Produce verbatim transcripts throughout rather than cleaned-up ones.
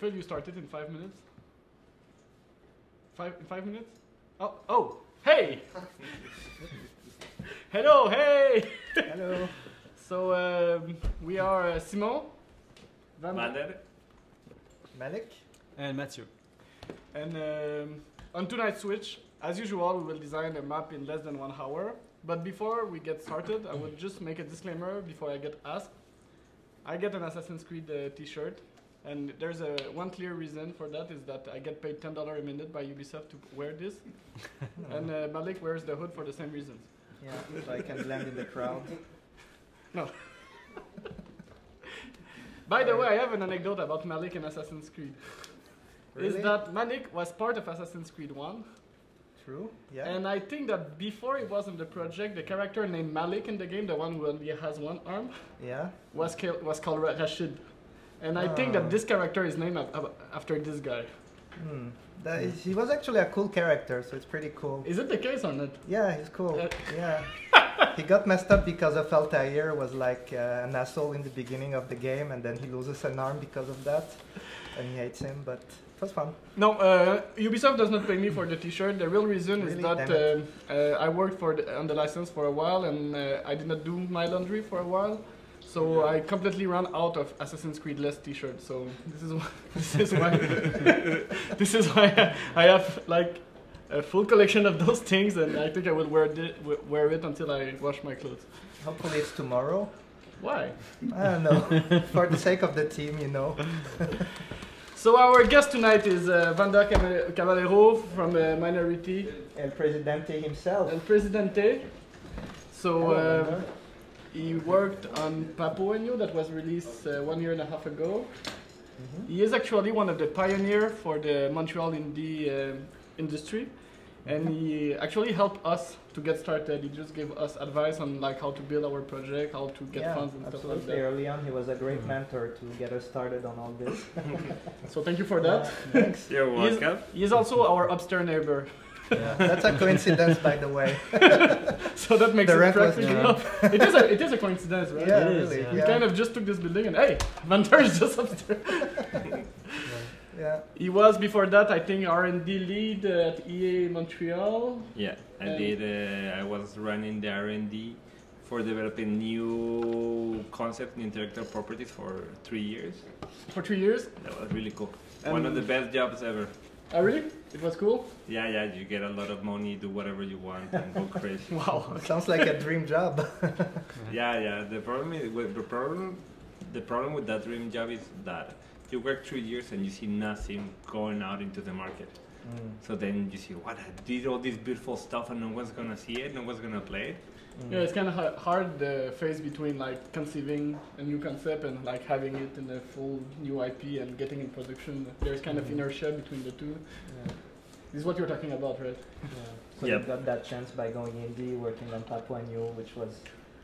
Phil, you started in five minutes? Five in five minutes? Oh, oh, hey! Hello, hey! Hello. So um, we are uh, Simon, Vander, Malik, and Mathieu. And um, on tonight's Switch, as usual, we will design a map in less than one hour. But before we get started, I would just make a disclaimer before I get asked. I get an Assassin's Creed uh, t-shirt, and there's a one clear reason for that is that I get paid ten dollars a minute by Ubisoft to wear this, and uh, Malik wears the hood for the same reasons. Yeah, so I can blend in the crowd. No. By the way, I have an anecdote about Malik and Assassin's Creed. Really? Is that Malik was part of Assassin's Creed one. True. Yeah. And I think that before he was in the project, the character named Malik in the game, the one who only has one arm, yeah, was was called Rashid. And I oh. think that this character is named after this guy. Hmm. That is, he was actually a cool character, so it's pretty cool. Is it the case or not? Yeah, he's cool. Uh, yeah. He got messed up because of Altair was like uh, an asshole in the beginning of the game, and then he loses an arm because of that, and he hates him, but it was fun. No, uh, Ubisoft does not pay me for the t-shirt. The real reason really? is that uh, uh, I worked for the, on the license for a while, and uh, I did not do my laundry for a while, so yeah. I completely ran out of Assassin's Creed-less t-shirts, so this is why, this is why, this is why I have like a full collection of those things, and I think I will wear, wear it until I wash my clothes. Hopefully it's tomorrow. Why? I don't know. For the sake of the team, you know. So our guest tonight is uh, Vander Caballero from uh, Minority. El Presidente himself. El Presidente. So um, he worked on Papo and Yo that was released uh, one year and a half ago. Mm-hmm. He is actually one of the pioneers for the Montreal indie uh, industry. And he actually helped us to get started. He just gave us advice on like how to build our project, how to get yeah, funds and absolutely. stuff like that. Early on, he was a great mentor to get us started on all this. So thank you for that. Uh, thanks. You're welcome. He is also our upstairs neighbor. Yeah. That's a coincidence, by the way. So that makes it practical enough. It is a, it is a coincidence, right? Yeah, it is. Really. Yeah. We kind of just took this building and hey, Vander is just upstairs. Yeah. He was before that, I think, R and D lead at E A Montreal. Yeah, I and did. Uh, I was running the R and D for developing new concept and intellectual properties for three years. For three years? That was really cool. Um, One of the best jobs ever. Oh, really? It was cool? Yeah, yeah. You get a lot of money, do whatever you want, and go crazy. Wow, sounds like a dream job. Yeah, yeah. The problem is with the problem. The problem with that dream job is that you work three years and you see nothing going out into the market. Mm. So then you see, what, I did all this beautiful stuff and no one's gonna see it, no one's gonna play it. Mm. Yeah, it's kind of hard, the phase between like conceiving a new concept and like having it in a full new I P and getting in production. There's kind mm. of inertia between the two. Yeah. This is what you're talking about, right? Yeah. So yep. you got that chance by going indie, working on Papo and Yo, which was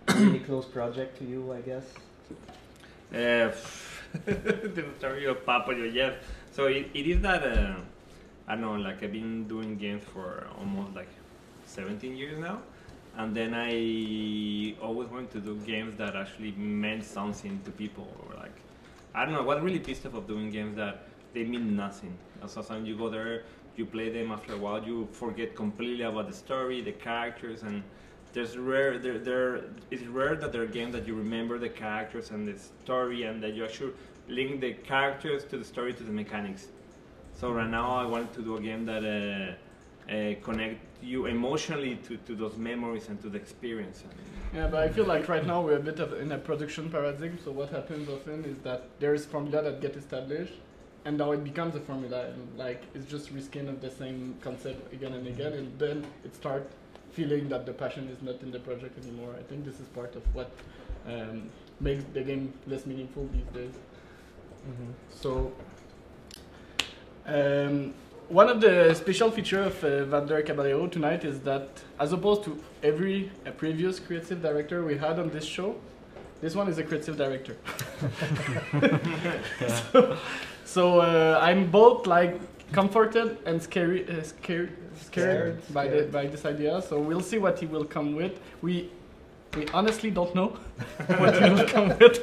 a really close project to you, I guess. Uh, the story of Papo, yes. So it, it is that, uh, I don't know, like I've been doing games for almost like seventeen years now. And then I always wanted to do games that actually meant something to people. Or like, I don't know, what really pissed off of doing games that they mean nothing. And so sometimes you go there, you play them, after a while you forget completely about the story, the characters, and There's rare, there, there, it's rare that there are games that you remember the characters and the story, and that you actually link the characters to the story, to the mechanics. So right now I wanted to do a game that uh, uh, connect you emotionally to, to those memories and to the experience. Yeah, but I feel like right now we're a bit of in a production paradigm, so what happens often is that there is formula that get established, and now it becomes a formula, and like it's just reskin of the same concept again and again, and then it starts feeling that the passion is not in the project anymore. I think this is part of what um, makes the game less meaningful these days. Mm-hmm. So, um, one of the special features of uh, Vander Caballero tonight is that, as opposed to every uh, previous creative director we had on this show, this one is a creative director. Yeah. So, so uh, I'm both like comforted and scary, uh, scary, scared, scared by scared. the by this idea. So we'll see what he will come with. We we honestly don't know what he will come with.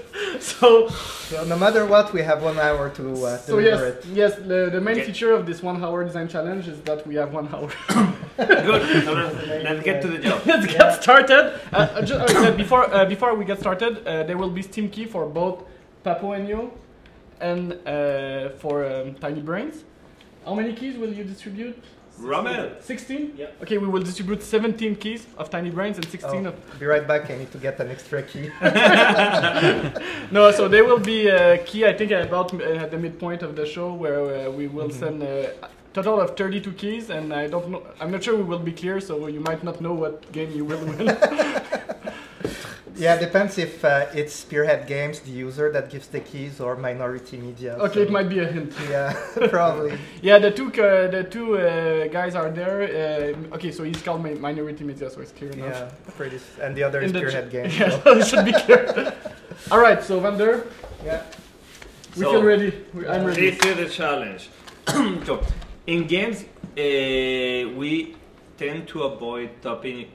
So, so no matter what, we have one hour to uh, so deliver yes, it. Yes, the, the main okay. feature of this one-hour design challenge is that we have one hour. Good. So let's, let's get to the job. Let's get yeah. started. Uh, just, uh, before uh, before we get started, uh, there will be Steam key for both Papo and Yo, and uh, for um, Tiny Brains. How many keys will you distribute? Rommel! sixteen? Yeah. Okay, we will distribute seventeen keys of Tiny Brains and sixteen oh, of... Be right back, I need to get an extra key. No, so there will be a key, I think, about at the midpoint of the show, where uh, we will mm-hmm. send a total of thirty-two keys, and I don't know, I'm not sure we will be clear, so you might not know what game you will win. Yeah, it depends if uh, it's Spearhead Games, the user that gives the keys, or Minority Media. Okay, so it might be a hint. Yeah, probably. Yeah, the two uh, the two uh, guys are there. Uh, okay, so he's called Minority Media, so it's clear enough. Yeah, pretty. And the other is Spearhead Games. Yeah, so it should be clear. All right, so Vander, yeah, we so feel ready. We, I'm ready. This is the challenge. So, in games, uh, we tend to avoid topic,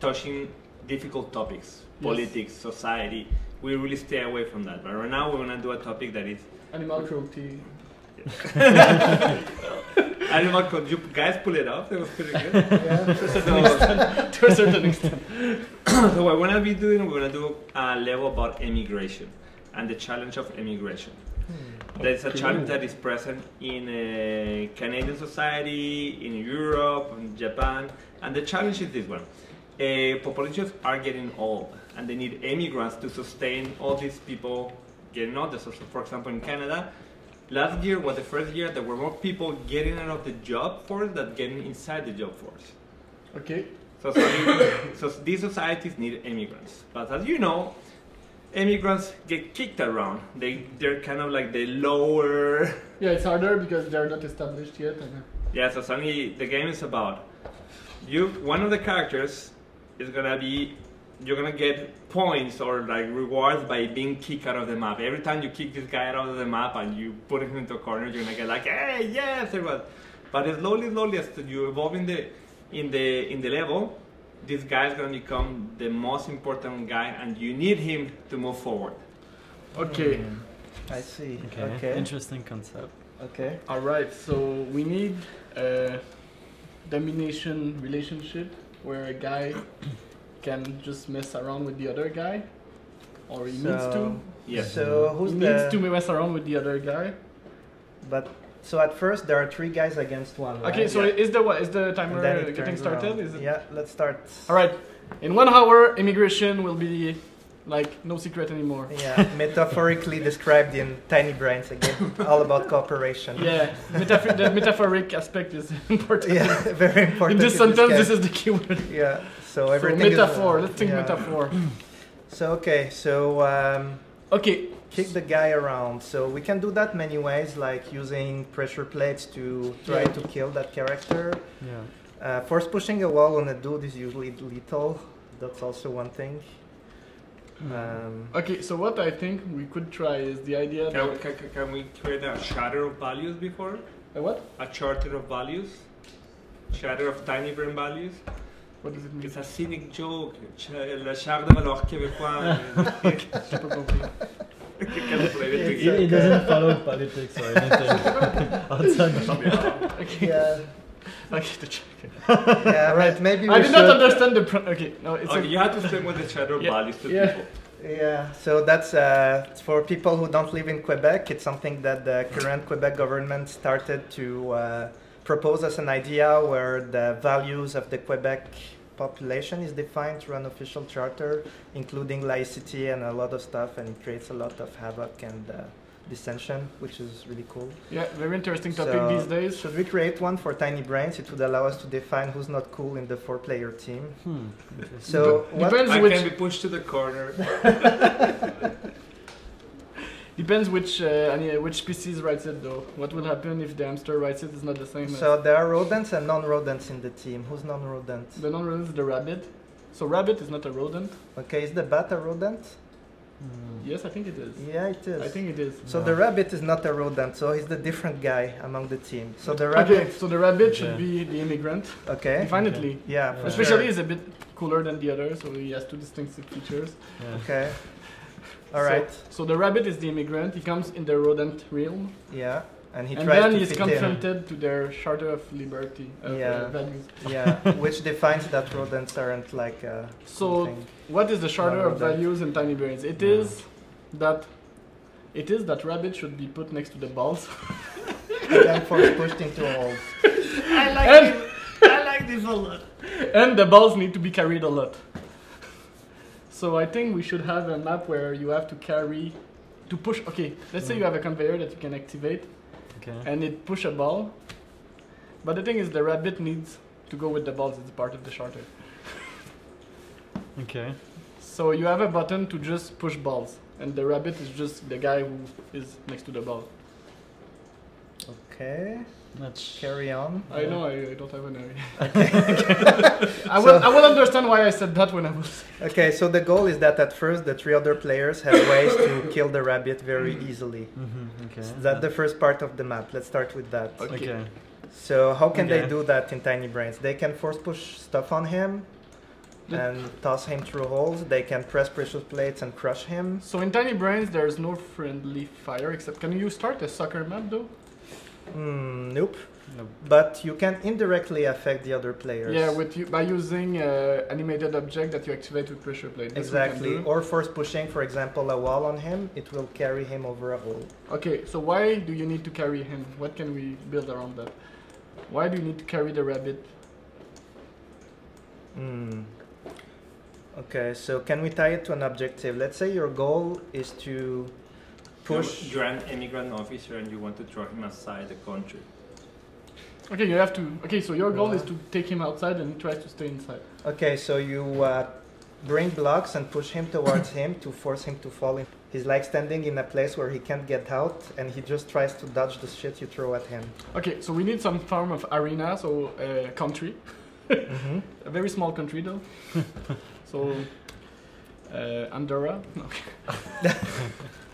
touching difficult topics. Politics, yes. Society, we really stay away from that. But right now we're gonna do a topic that is animal cruelty. Animal cruelty. You guys pull it off. That was pretty good. Yeah. To a certain extent. To a certain extent. So what we're gonna be doing, we're gonna do a level about emigration and the challenge of emigration. Hmm. That's okay. A challenge that is present in uh, Canadian society, in Europe, in Japan, and the challenge is this one. Uh, populations are getting old, and they need immigrants to sustain all these people getting older. So, for example, in Canada, last year was the first year there were more people getting out of the job force than getting inside the job force. Okay. So, so, so these societies need immigrants, but as you know, immigrants get kicked around. They they're kind of like the lower. Yeah, it's harder because they're not established yet. Yeah. So suddenly the game is about you. One of the characters. It's gonna be, you're gonna get points or like rewards by being kicked out of the map. Every time you kick this guy out of the map and you put him into a corner, you're gonna get like, hey, yes, it was. But slowly, slowly, as you evolve in the, in the, in the level, this guy's gonna become the most important guy, and you need him to move forward. Okay. Mm. I see. Okay. Okay. Interesting concept. Okay. All right. So we need a domination relationship, where a guy can just mess around with the other guy, or he so, needs to. Yeah. So who's he the needs to mess around with the other guy? But so at first there are three guys against one. Right? Okay. So yeah. is the is the timer getting started? Is it? Yeah. Let's start. All right. In one hour, immigration will be like no secret anymore. Yeah. Metaphorically described in Tiny Brains again, all about cooperation. Yeah. Metaf the metaphoric aspect is important. Yeah, very important. In this in sentence, this, this is the keyword. Yeah. So everything. So metaphor. Is, uh, let's think yeah. metaphor. So okay. So um, okay. Kick the guy around. So we can do that many ways, like using pressure plates to try yeah. to kill that character. Yeah. Uh, force pushing a wall on a dude is usually lethal. That's also one thing. Um, okay, so what I think we could try is the idea can that... We, can, can we create a shatter of values before? A what? A charter of values. Shatter of Tiny Brain values. What does it mean? It's a cynic joke. La charte de valeurs québécois. It doesn't follow politics or anything. Outside the okay. Yeah. Okay, the check. Yeah, right. Maybe we I did should. not understand the. Pro okay, no, it's. Okay, okay. You have to explain what the shadow yeah. values to yeah. people. Yeah. So that's uh, for people who don't live in Quebec. It's something that the current Quebec government started to uh, propose as an idea, where the values of the Quebec population is defined through an official charter, including laicity and a lot of stuff, and it creates a lot of havoc and. Uh, dissension, which is really cool. Yeah, very interesting topic so these days. Should we create one for Tiny Brains? It would allow us to define who's not cool in the four-player team. Hmm. So what depends I which can be pushed to the corner. Depends which uh, which species writes it though. What will happen if the hamster writes it is not the same. So as there are rodents and non-rodents in the team. Who's non-rodent? The non-rodent is the rabbit. So rabbit is not a rodent. Okay, is the bat a rodent? Mm. Yes, I think it is. Yeah, it is. I think it is. So yeah. the rabbit is not a rodent, so he's the different guy among the team. So the rabbit. Okay, so the rabbit okay. should be the immigrant. Okay. Definitely. Okay. Yeah. yeah. Especially, sure. he's a bit cooler than the other, so he has two distinctive features. Yeah. Okay. All right. So, so the rabbit is the immigrant. He comes in the rodent realm. Yeah. And, he and tries then to he's confronted in. to their Charter of Liberty of yeah. values. Yeah, which defines that rodents aren't like a So, thing. What is the Charter of Values in Tiny Brains? It yeah. is that it is that rabbit should be put next to the balls. And then force pushed into a hole. I like and, this. I like this a lot. And the balls need to be carried a lot. So I think we should have a map where you have to carry, to push, okay, let's mm. say you have a conveyor that you can activate. Okay. And it push a ball, but the thing is the rabbit needs to go with the balls. It's part of the charter. Okay. So you have a button to just push balls, and the rabbit is just the guy who is next to the ball. Okay. Let's carry on. I yeah. know I, I don't have an area. Okay. I will. So, I will understand why I said that when I was. Okay. So the goal is that at first the three other players have ways to kill the rabbit very easily. Mm-hmm. Okay. So that's the first part of the map. Let's start with that. Okay. okay. So how can okay. they do that in Tiny Brains? They can force push stuff on him, and toss him through holes. They can press pressure plates and crush him. So in Tiny Brains there is no friendly fire except. Can you start a soccer map though? Mm, nope. nope. But you can indirectly affect the other players. Yeah, with you, by using uh, animated object that you activate with pressure plate. That's exactly. Or force pushing, for example, a wall on him, it will carry him over a hole. Okay, so why do you need to carry him? What can we build around that? Why do you need to carry the rabbit? Mm. Okay, so can we tie it to an objective? Let's say your goal is to push. You're an immigrant officer and you want to throw him outside the country. Okay, you have to. Okay, so your goal uh, is to take him outside and he tries to stay inside. Okay, so you uh, bring blocks and push him towards him to force him to fall in. He's like standing in a place where he can't get out and he just tries to dodge the shit you throw at him. Okay, so we need some form of arena, so uh, country. Mm-hmm. A very small country though. So, uh, Andorra. Okay.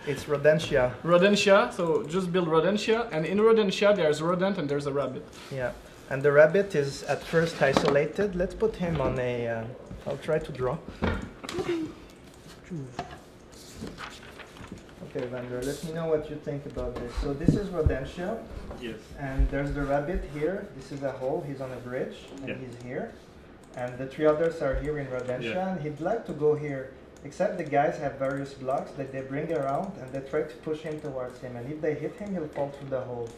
It's Rodentia. Rodentia, so just build Rodentia, and in Rodentia there's rodent and there's a rabbit. Yeah, and the rabbit is at first isolated. Let's put him on a... Uh, I'll try to draw. Okay, Vander, let me know what you think about this. So this is Rodentia. Yes. And there's the rabbit here. This is a hole. He's on a bridge, and yeah. he's here. And the three others are here in Rodentia, yeah. and he'd like to go here. Except the guys have various blocks that they bring around and they try to push him towards him. And if they hit him, he'll fall through the hole.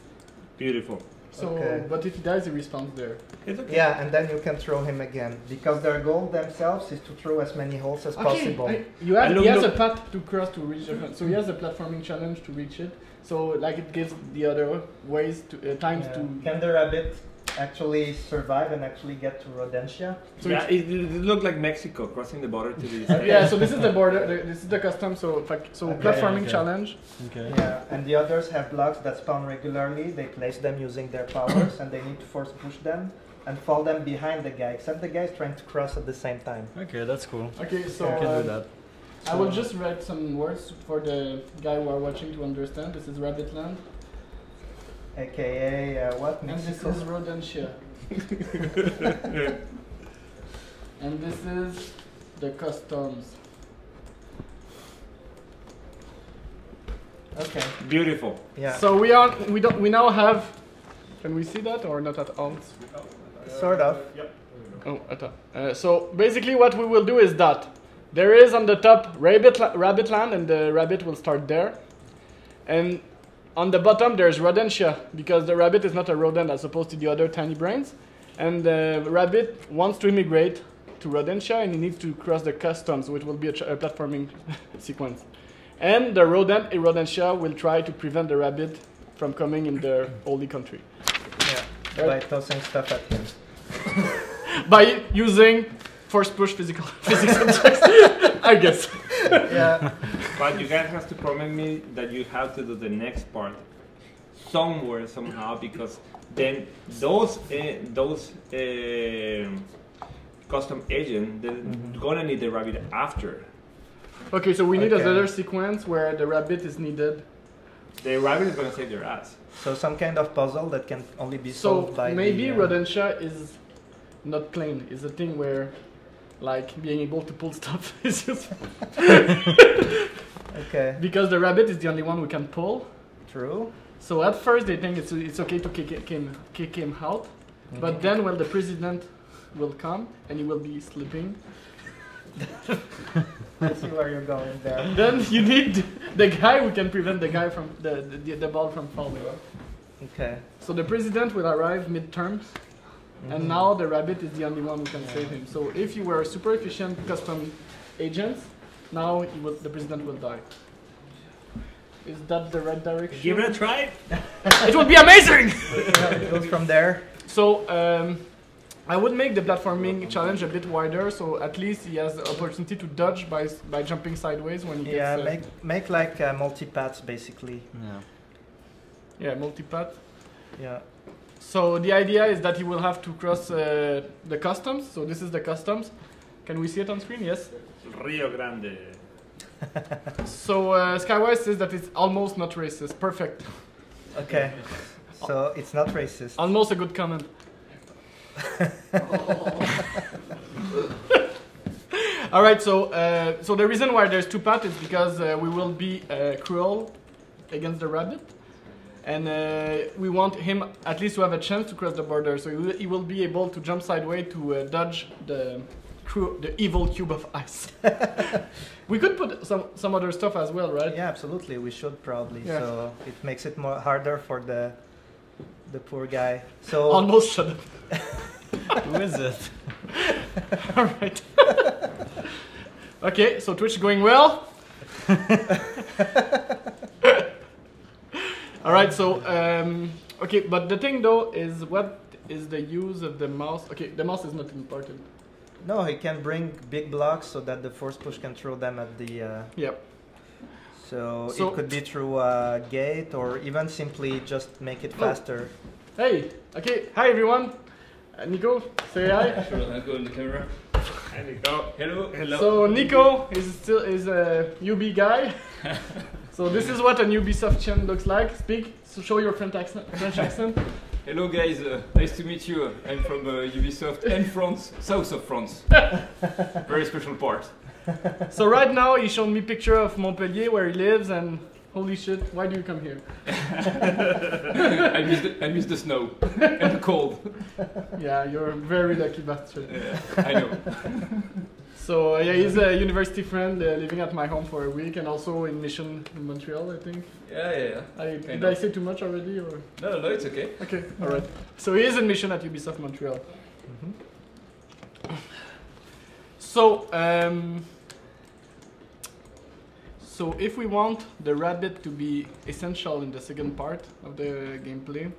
Beautiful. So, okay. But if he dies, he respawns there. It's okay. Yeah, and then you can throw him again. Because their goal themselves is to throw as many holes as okay. possible. I, you have, he has a path to cross to reach it. So he has a platforming challenge to reach it. So like it gives the other ways to uh, times yeah. to... Can the rabbit actually survive and actually get to Rodentia? So yeah, it, it looked like Mexico, crossing the border to the okay. Yeah, so this is the border, the, this is the custom, so, so okay, platforming okay. challenge. Okay. Yeah, and the others have blocks that spawn regularly, they place them using their powers and they need to force push them and fall them behind the guy, except the guy is trying to cross at the same time. Okay, that's cool. Okay, so yeah, we can um, do that. I will just write some words for the guy who are watching to understand. This is Rabbitland. A K A uh, what? And this is Rodentia. And this is the customs. Okay. Beautiful. Yeah. So we are. We don't. We now have. Can we see that or not at all? Sort of. Yep. Oh, at all. Uh, so basically, what we will do is that there is on the top rabbit Rabbitland, and the rabbit will start there, and on the bottom, there's Rodentia, because the rabbit is not a rodent as opposed to the other Tiny Brains. And the rabbit wants to immigrate to Rodentia, and he needs to cross the customs, which will be a, a platforming sequence. And the rodent in Rodentia will try to prevent the rabbit from coming in their holy country. Yeah, right? By tossing stuff at him. By using force push physical physics objects, I guess. Yeah. But you guys have to promise me that you have to do the next part somewhere, somehow, because then those uh, those uh, custom agents, they're mm-hmm. gonna need the rabbit after. Okay, so we need okay. another sequence where the rabbit is needed. The rabbit is gonna save their ass. So some kind of puzzle that can only be so solved by maybe the, uh, Rodentia is not plain. It's a thing where like being able to pull stuff is useful. Okay. Because the rabbit is the only one we can pull. True. So at first they think it's it's okay to kick him kick him out, mm-hmm. but then when the president will come and he will be sleeping. I see where you're going there. Then you need the guy who can prevent the guy from the the, the ball from falling. Okay. So the president will arrive mid-terms, mm-hmm. and now the rabbit is the only one who can yeah. save him. So if you were a super efficient custom agent, now he will, the president will die. Is that the right direction? Give it a try. It would be amazing. Yeah, it goes from there. So um, I would make the platforming challenge a bit wider, so at least he has the opportunity to dodge by by jumping sideways when he yeah, gets. Yeah, uh, make make like uh, multi-paths basically. Yeah. Yeah, multi-path. Yeah. So the idea is that he will have to cross uh, the customs. So this is the customs. Can we see it on screen? Yes. Rio Grande. So uh, Skywise says that it's almost not racist. Perfect. Okay. So it's not racist. Almost a good comment. All right. So uh, so the reason why there's two paths is because uh, we will be uh, cruel against the rabbit, and uh, we want him at least to have a chance to cross the border. So he will, he will be able to jump sideways to uh, dodge the. The evil cube of ice. We could put some some other stuff as well, right? Yeah, absolutely. We should probably. Yeah. So it makes it more harder for the the poor guy. So almost shut up. Who is it? All right. Okay. So Twitch going well. All right. So um, okay, but the thing though is, what is the use of the mouse? Okay, the mouse is not important. No, he can bring big blocks so that the force push can throw them at the... Uh, yep. So, so it could be through a gate or even simply just make it faster. Oh. Hey, okay, hi everyone. Uh, Nico, say hi. Sure, I'll go in the camera. Hi Nico. Hello, hello. So Nico is still is a U B guy. So this is what an Ubisoft chant looks like. Speak, so show your French accent. French accent. Hello guys, uh, nice to meet you. I'm from uh, Ubisoft and France, south of France. Very special part. So right now he showed me a picture of Montpellier where he lives and holy shit, why do you come here? I, miss the, I miss the snow and the cold. Yeah, you're a very lucky bastard. Yeah, I know. So uh, yeah, he's a university friend uh, living at my home for a week and also in Mission in Montreal, I think. Yeah, yeah, yeah. I, did know. I say too much already? Or? No, no, it's okay. Okay, all right. So he is in Mission at Ubisoft Montreal. Mm-hmm. So, um, so if we want the rabbit to be essential in the second part of the gameplay,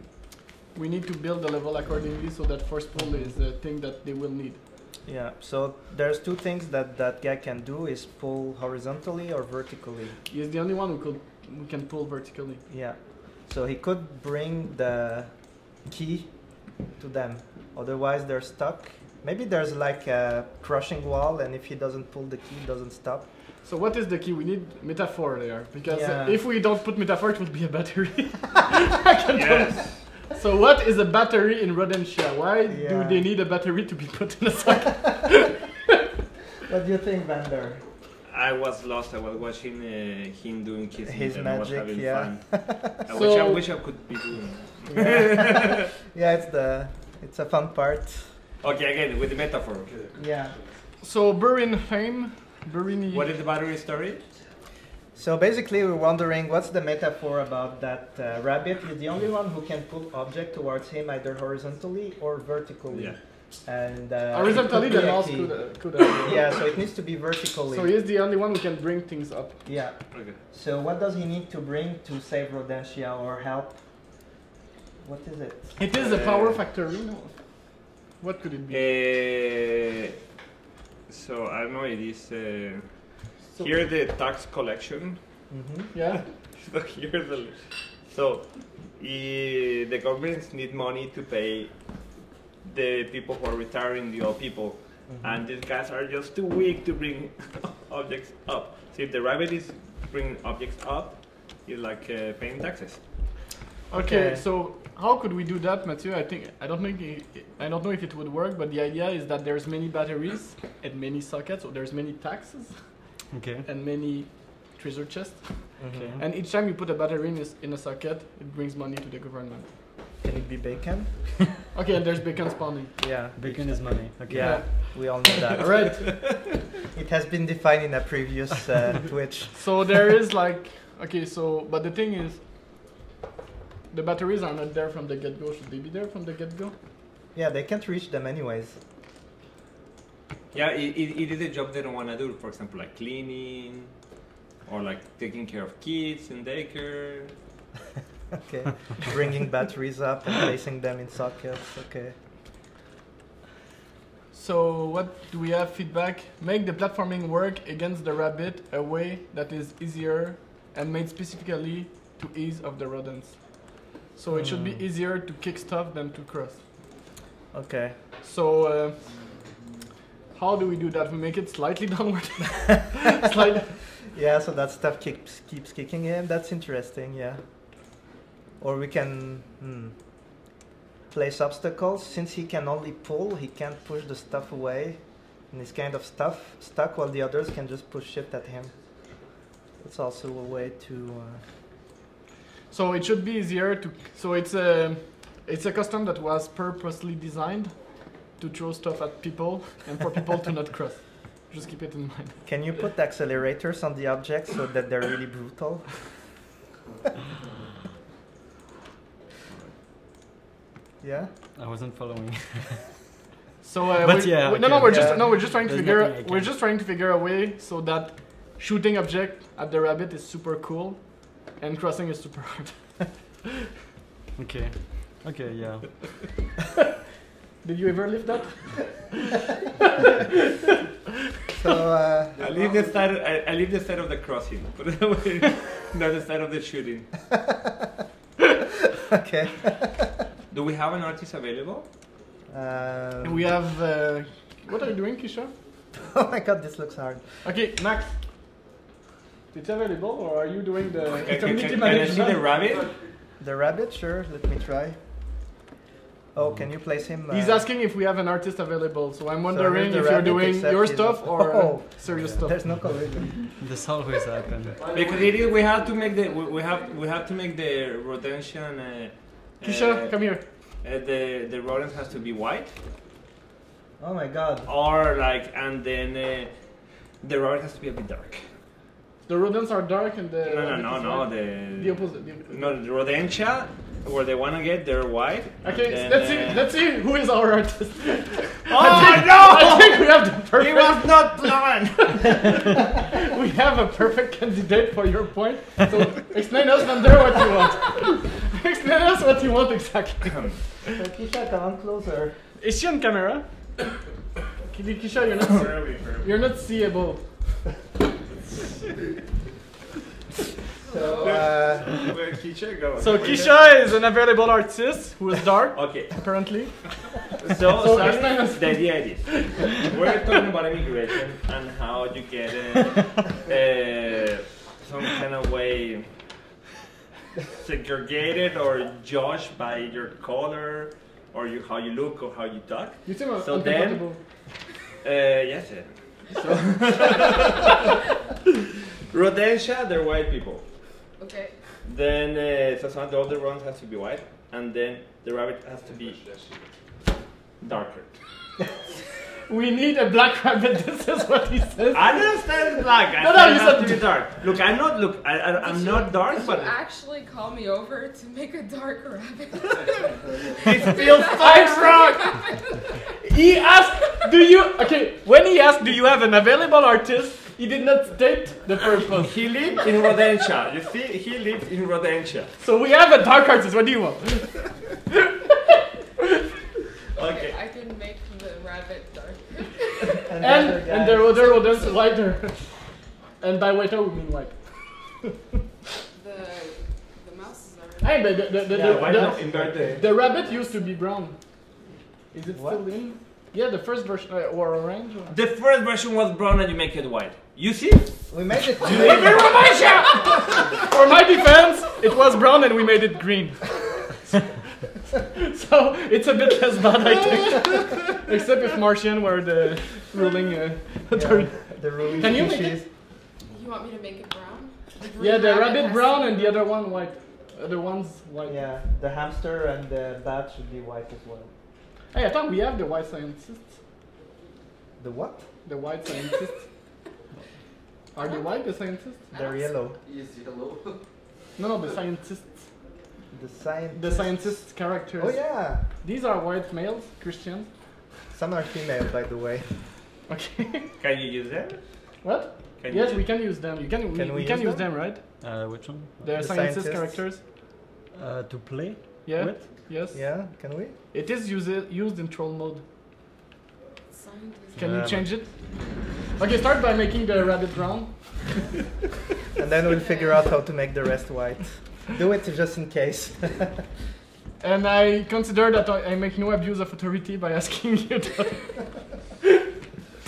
we need to build the level accordingly so that force pull is the thing that they will need. Yeah, so there's two things that that guy can do is pull horizontally or vertically. He's the only one who could who can pull vertically. Yeah, so he could bring the key to them, otherwise they're stuck. Maybe there's like a crushing wall and if he doesn't pull the key, it doesn't stop. So what is the key? We need metaphor there, because yeah. if we don't put metaphor, it will be a battery. I can yes. So what is a battery in Rodentia? Why yeah. do they need a battery to be put in a socket? What do you think, Vander? I was lost. I was watching uh, him doing his, his and magic. I was having yeah. fun. I, so wish, I wish I could be doing it. Yeah. Yeah, it's the it's a fun part. Okay, again with the metaphor. Okay. Yeah. So Burin fame, Burini. What is the battery story? So basically, we're wondering what's the metaphor about that uh, rabbit. He's the only one who can pull object towards him either horizontally or vertically. Yeah. And uh, horizontally, the mouse could. Uh, could uh, yeah. So it needs to be vertically. So he's the only one who can bring things up. Yeah. Okay. So what does he need to bring to save Rodentia or help? What is it? It is uh, a power factory. No. What could it be? Uh, so I don't know. It is. Uh, So here the tax collection. Mm-hmm. Yeah. So here the so e, the governments need money to pay the people who are retiring, the old people, mm-hmm. and these guys are just too weak to bring objects up. So if the rabbit is bringing objects up, it's like uh, paying taxes. Okay, okay. So how could we do that, Mathieu? I think I don't think it, I don't know if it would work, but the idea is that there's many batteries and many sockets, so there's many taxes, okay, and many treasure chests. Okay. And each time you put a battery in, is, in a socket, it brings money to the government. Can it be bacon? Okay, and there's bacon spawning. Yeah, bacon is money. Okay, yeah, we all know that. Right. It has been defined in a previous uh, Twitch. So there is like, okay, so, but the thing is, the batteries are not there from the get-go. Should they be there from the get-go? Yeah, they can't reach them anyways. Yeah, it, it, it is a job they don't want to do, for example, like cleaning, or like taking care of kids in daycare. Okay, bringing batteries up and placing them in sockets, okay. So what do we have feedback? Make the platforming work against the rabbit a way that is easier and made specifically to ease of the rodents. So it mm. should be easier to kick stuff than to cross. Okay. So uh, how do we do that? We make it slightly downward. Slightly. Yeah, so that stuff keeps, keeps kicking in. That's interesting, yeah. Or we can hmm, place obstacles. Since he can only pull, he can't push the stuff away. And he's kind of stuff, stuck while the others can just push shit at him. It's also a way to... Uh, so it should be easier to... So it's a, it's a custom that was purposely designed to throw stuff at people and for people to not cross. Just keep it in mind. Can you put accelerators on the objects so that they're really brutal? Yeah, I wasn't following. So uh, but we, yeah, we, no, no, we're yeah. just no, we're just trying to There's figure. We're just trying to figure a way so that shooting object at the rabbit is super cool, and crossing is super hard. Okay, okay, yeah. Did you ever live that? So uh, I leave the side. Of, I, I leave the side of the crossing, put it away, not the side of the shooting. Okay. Do we have an artist available? Uh, we have... Uh, what are you doing, Kisha? Oh my god, this looks hard. Okay, Max. It's available, or are you doing the... Okay, can, can, can I see the rabbit? The rabbit? Sure, let me try. Oh, can you place him? Uh, He's asking if we have an artist available, so I'm wondering so if you're doing your stuff is, or oh, uh, serious yeah, stuff. There's no collision. This always happens. Because it is, we have to make the we, we have we have to make the Rodentia. Uh, Kisha, uh, come here. Uh, the the rodent has to be white. Oh my god. Or like, and then uh, the rodent has to be a bit dark. The rodents are dark and the... No, no, no, no, the... The opposite. The, no, the Rodentia, where they want to get, they're white. Okay, then, let's, uh, see, let's see who is our artist. Oh, I think, no! I think we have the perfect... He was not planned! We have a perfect candidate for your point. So explain us, Vander, what you want. Explain us what you want exactly. So Kisha, come on closer. Is she on camera? Kisha, you're not... You're not seeable. So, uh, Where Kisha go? So Kisha is an available artist who is dark, okay, apparently. So, so sorry, the idea is we're talking about immigration and how you get uh, uh, some kind of way segregated or judged by your color or you, how you look or how you talk. You seem so then, uh, yes. Uh, So Rodentia, they're white people. Okay. Then uh, so some of the other ones has to be white, and then the rabbit has to be darker. We need a black rabbit. This is what he says. I don't understand black. I no, no, you have said to be dark. Look, I'm not. Look, I, I, I'm you, not dark. Did but you actually call me over to make a dark rabbit. It feels so wrong. He asked, "Do you okay?" When he asked, "Do you have an available artist?" He did not state the purpose. He lived in Rodentia. You see, he lived in Rodentia. So we have a dark artist. What do you want? Okay. Okay, I can make the rabbit darker. and and, and the other rodents lighter. And by whiter we mean white. the the mouse is already. Hey, but the the the, yeah, the, the, the the rabbit used to be brown. Is it what? Still in? Yeah, the first version uh, or orange. Or? The first version was brown, and you make it white. You see? We made it. We made it Rodentia. For my defense, it was brown, and we made it green. So it's a bit less bad, I think. Except if Martian were the ruling uh, authority. Yeah, the ruling Can you species. Make it? You want me to make it brown? The yeah, the rabbit, rabbit brown and the other one white. Other ones white. Yeah, the hamster and the bat should be white as well. Hey, I thought we have the white scientists. The what? The white scientists. Are they white, the scientists? They're yellow. Yes, yellow. No, no, the scientists. The scientists. The scientist characters. Oh yeah. These are white males, Christians. Some are female, by the way. Okay. Can you use them? What? Can yes, we can use them. You can. Can we, we use can use them, them right? Uh, which one? The, the scientist characters. Uh, to play. Yeah. With? Yes. Yeah. Can we? It is used used in troll mode. Scientist. Can yeah. you change it? Okay, start by making the rabbit brown. And then we'll figure out how to make the rest white. Do it just in case. And I consider that I make no abuse of authority by asking you to...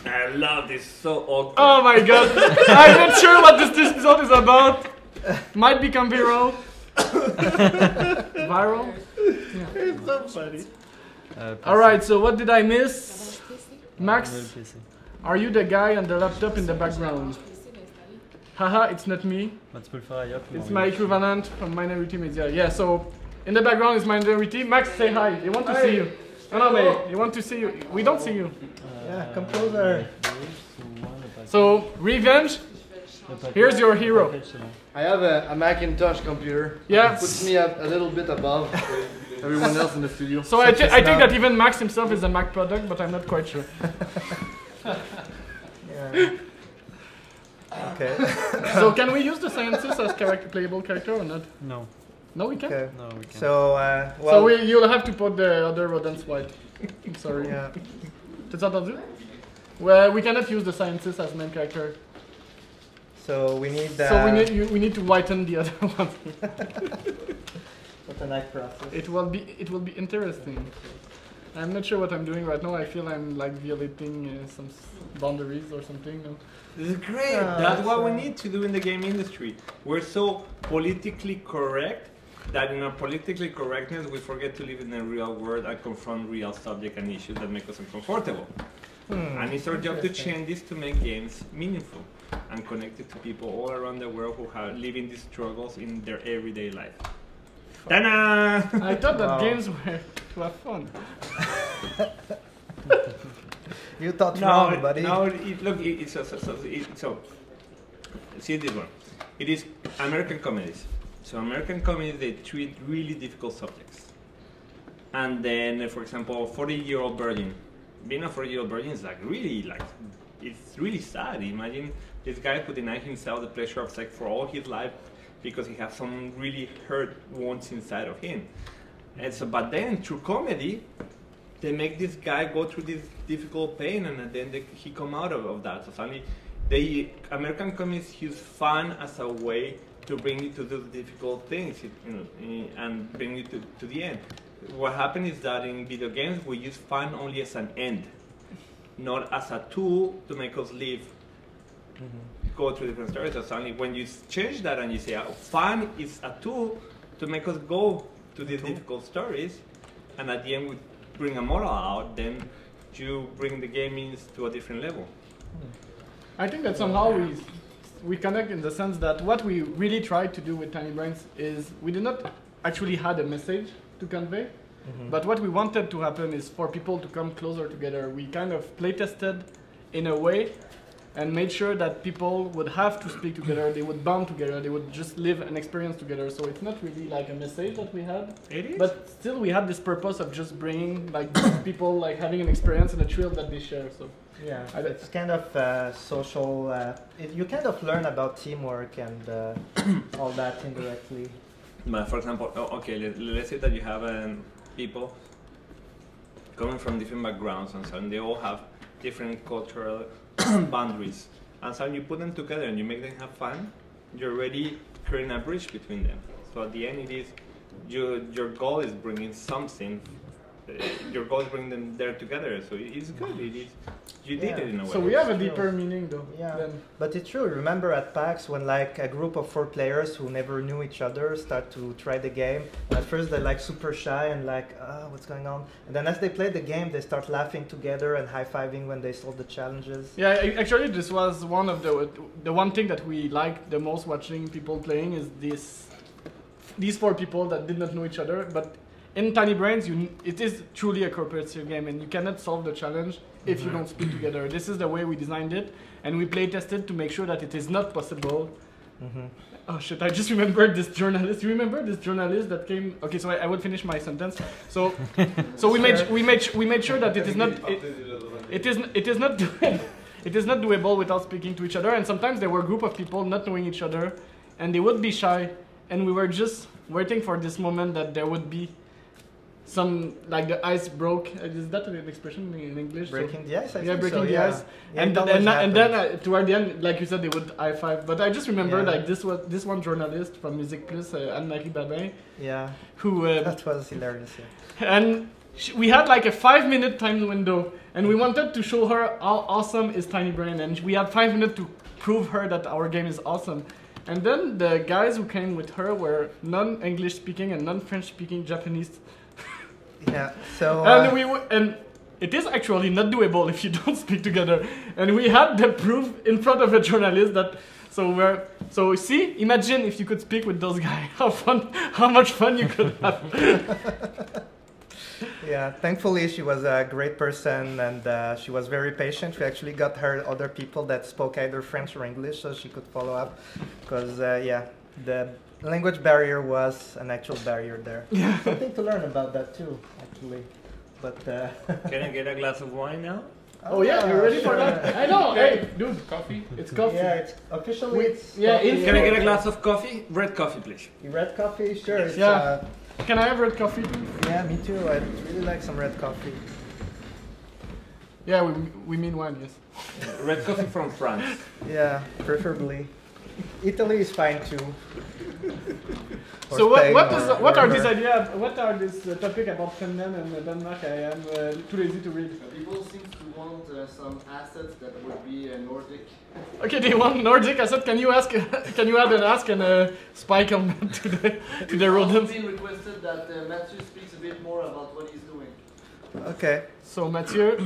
I love this, so awkward. Oh my god. I'm not sure what this, this episode is about. Might become viral. Viral? Yeah. It's so funny. Uh, Alright, so what did I miss? Max? Are you the guy on the laptop in the background? Haha, it's not me. It's my equivalent from Minority Media. Yeah, so in the background is Minority. Max, say hi. They want to hi. see you. No, no, they, they want to see you. We don't see you. Uh, yeah, come closer. So, revenge. Here's your hero. I have a, a Macintosh computer. Yeah. It puts me a, a little bit above everyone else in the studio. So, so I, I think that even Max himself is a Mac product, but I'm not quite sure. Yeah. Okay. So can we use the scientists as character, playable character or not? No. No, we can't. Okay. No, we can't. So, uh, well, so we, you'll have to put the other rodents white. I'm sorry. Yeah. T'as entendu? Well, we cannot use the scientists as main character. So we need. Uh, so we need you, we need to whiten the other one. What a nice process. It will be it will be interesting. I'm not sure what I'm doing right now. I feel I'm like violating uh, some boundaries or something. No. This is great. Uh, That's what we need to do in the game industry. We're so politically correct that in our politically correctness, we forget to live in the real world and confront real subjects and issues that make us uncomfortable. Hmm, and it's our job to change this to make games meaningful and connected to people all around the world who are living these struggles in their everyday life. Ta-da! I thought that wow. games were to have fun. You thought no, wrong, it, buddy. No, it, look, it, it's so, so, so, it, so. See this one. It is American comedies. So American comedies, they treat really difficult subjects. And then, for example, forty-year-old virgin. Being a forty-year-old virgin is like really like it's really sad. Imagine this guy who denied himself the pleasure of sex for all his life, because he has some really hurt wounds inside of him. And so, but then through comedy, they make this guy go through this difficult pain, and then they, he come out of, of that. So suddenly, the American comedies use fun as a way to bring you to do difficult things, you know, and bring you to, to the end. What happened is that in video games, we use fun only as an end, not as a tool to make us live. Mm-hmm. Go through different stories. So suddenly, when you change that and you say, oh, "Fun is a tool to make us go to these difficult stories," and at the end we bring a moral out, then you bring the gaming to a different level. I think that somehow we we connect in the sense that what we really tried to do with Tiny Brains is we did not actually had a message to convey, mm-hmm. but what we wanted to happen is for people to come closer together. We kind of play tested in a way. And made sure that people would have to speak together, they would bond together, they would just live an experience together. So it's not really like a message that we had. It is. But still, we had this purpose of just bringing like people like having an experience and a thrill that they share. So yeah, I it's kind of uh, social. Uh, it, you kind of learn about teamwork and uh, all that indirectly. But for example, oh, okay, let, let's say that you have um, people coming from different backgrounds and so on. They all have different cultural boundaries, and so you put them together and you make them have fun. You're already creating a bridge between them. So at the end, it is your your goal is bringing something. Uh, your goal is bringing them there together. So it's good. It is you did yeah. it in a way. So we have a deeper meaning though. Yeah, then. But it's true. Remember at PAX when like a group of four players who never knew each other start to try the game. At first they're like super shy and like, oh, what's going on? And then as they play the game, they start laughing together and high-fiving when they solve the challenges. Yeah, actually this was one of the, the one thing that we liked the most watching people playing is this, these four people that did not know each other, but in Tiny Brains, you, it is truly a cooperative game, and you cannot solve the challenge if you don't speak together. This is the way we designed it, and we play tested to make sure that it is not possible. Mm-hmm. Oh shit, I just remembered this journalist. You remember this journalist that came... Okay, so I, I will finish my sentence. So, so we, made, we, made, we made sure that it is not... It, it, is, it, is not doable, it is not doable without speaking to each other, and sometimes there were a group of people not knowing each other, and they would be shy, and we were just waiting for this moment that there would be some, like the ice broke. Is that an expression in English? Breaking so, the ice, I yeah, breaking so, the yeah. ice. Yeah, and, th and, and then uh, toward the end, like you said, they would high five. But I just remember, yeah. like this was this one journalist from Music Plus, uh, Anne-Marie Babin. Yeah. Who? Uh, that was hilarious. Yeah. And she, we had like a five-minute time window, and we wanted to show her how awesome is Tiny Brain, and we had five minutes to prove her that our game is awesome. And then the guys who came with her were non-English speaking and non-French speaking Japanese. Yeah. So and uh, we w and it is actually not doable if you don't speak together. And we had the proof in front of a journalist that so we're so see imagine if you could speak with those guys how fun how much fun you could have. Yeah, thankfully she was a great person and uh, she was very patient. We actually got her other people that spoke either French or English so she could follow up because uh, yeah the. language barrier was an actual barrier there. Yeah. Something to learn about that too, actually. But uh, can I get a glass of wine now? Oh, oh yeah, you're ready sure. for that? I know. Hey, dude, coffee. It's coffee. Yeah, it's officially. We, it's yeah, coffee. Can I get a glass of coffee? Red coffee, please. Red coffee, sure. It's, yeah. Uh, can I have red coffee too? Yeah, me too. I really like some red coffee. Yeah, we we mean wine, yes. Red coffee from France. Yeah, preferably. Italy is fine too. So what what, does, uh, what are these ideas? What are this uh, topic about Finland and uh, Denmark? I am uh, too lazy to read. Uh, people seem to want uh, some assets that would be uh, Nordic. Okay, they want Nordic asset. Can you ask? Can you add an ask and a spike on to the to the rodents? It's been requested that uh, Mathieu speaks a bit more about what he's doing. Okay. So Mathieu.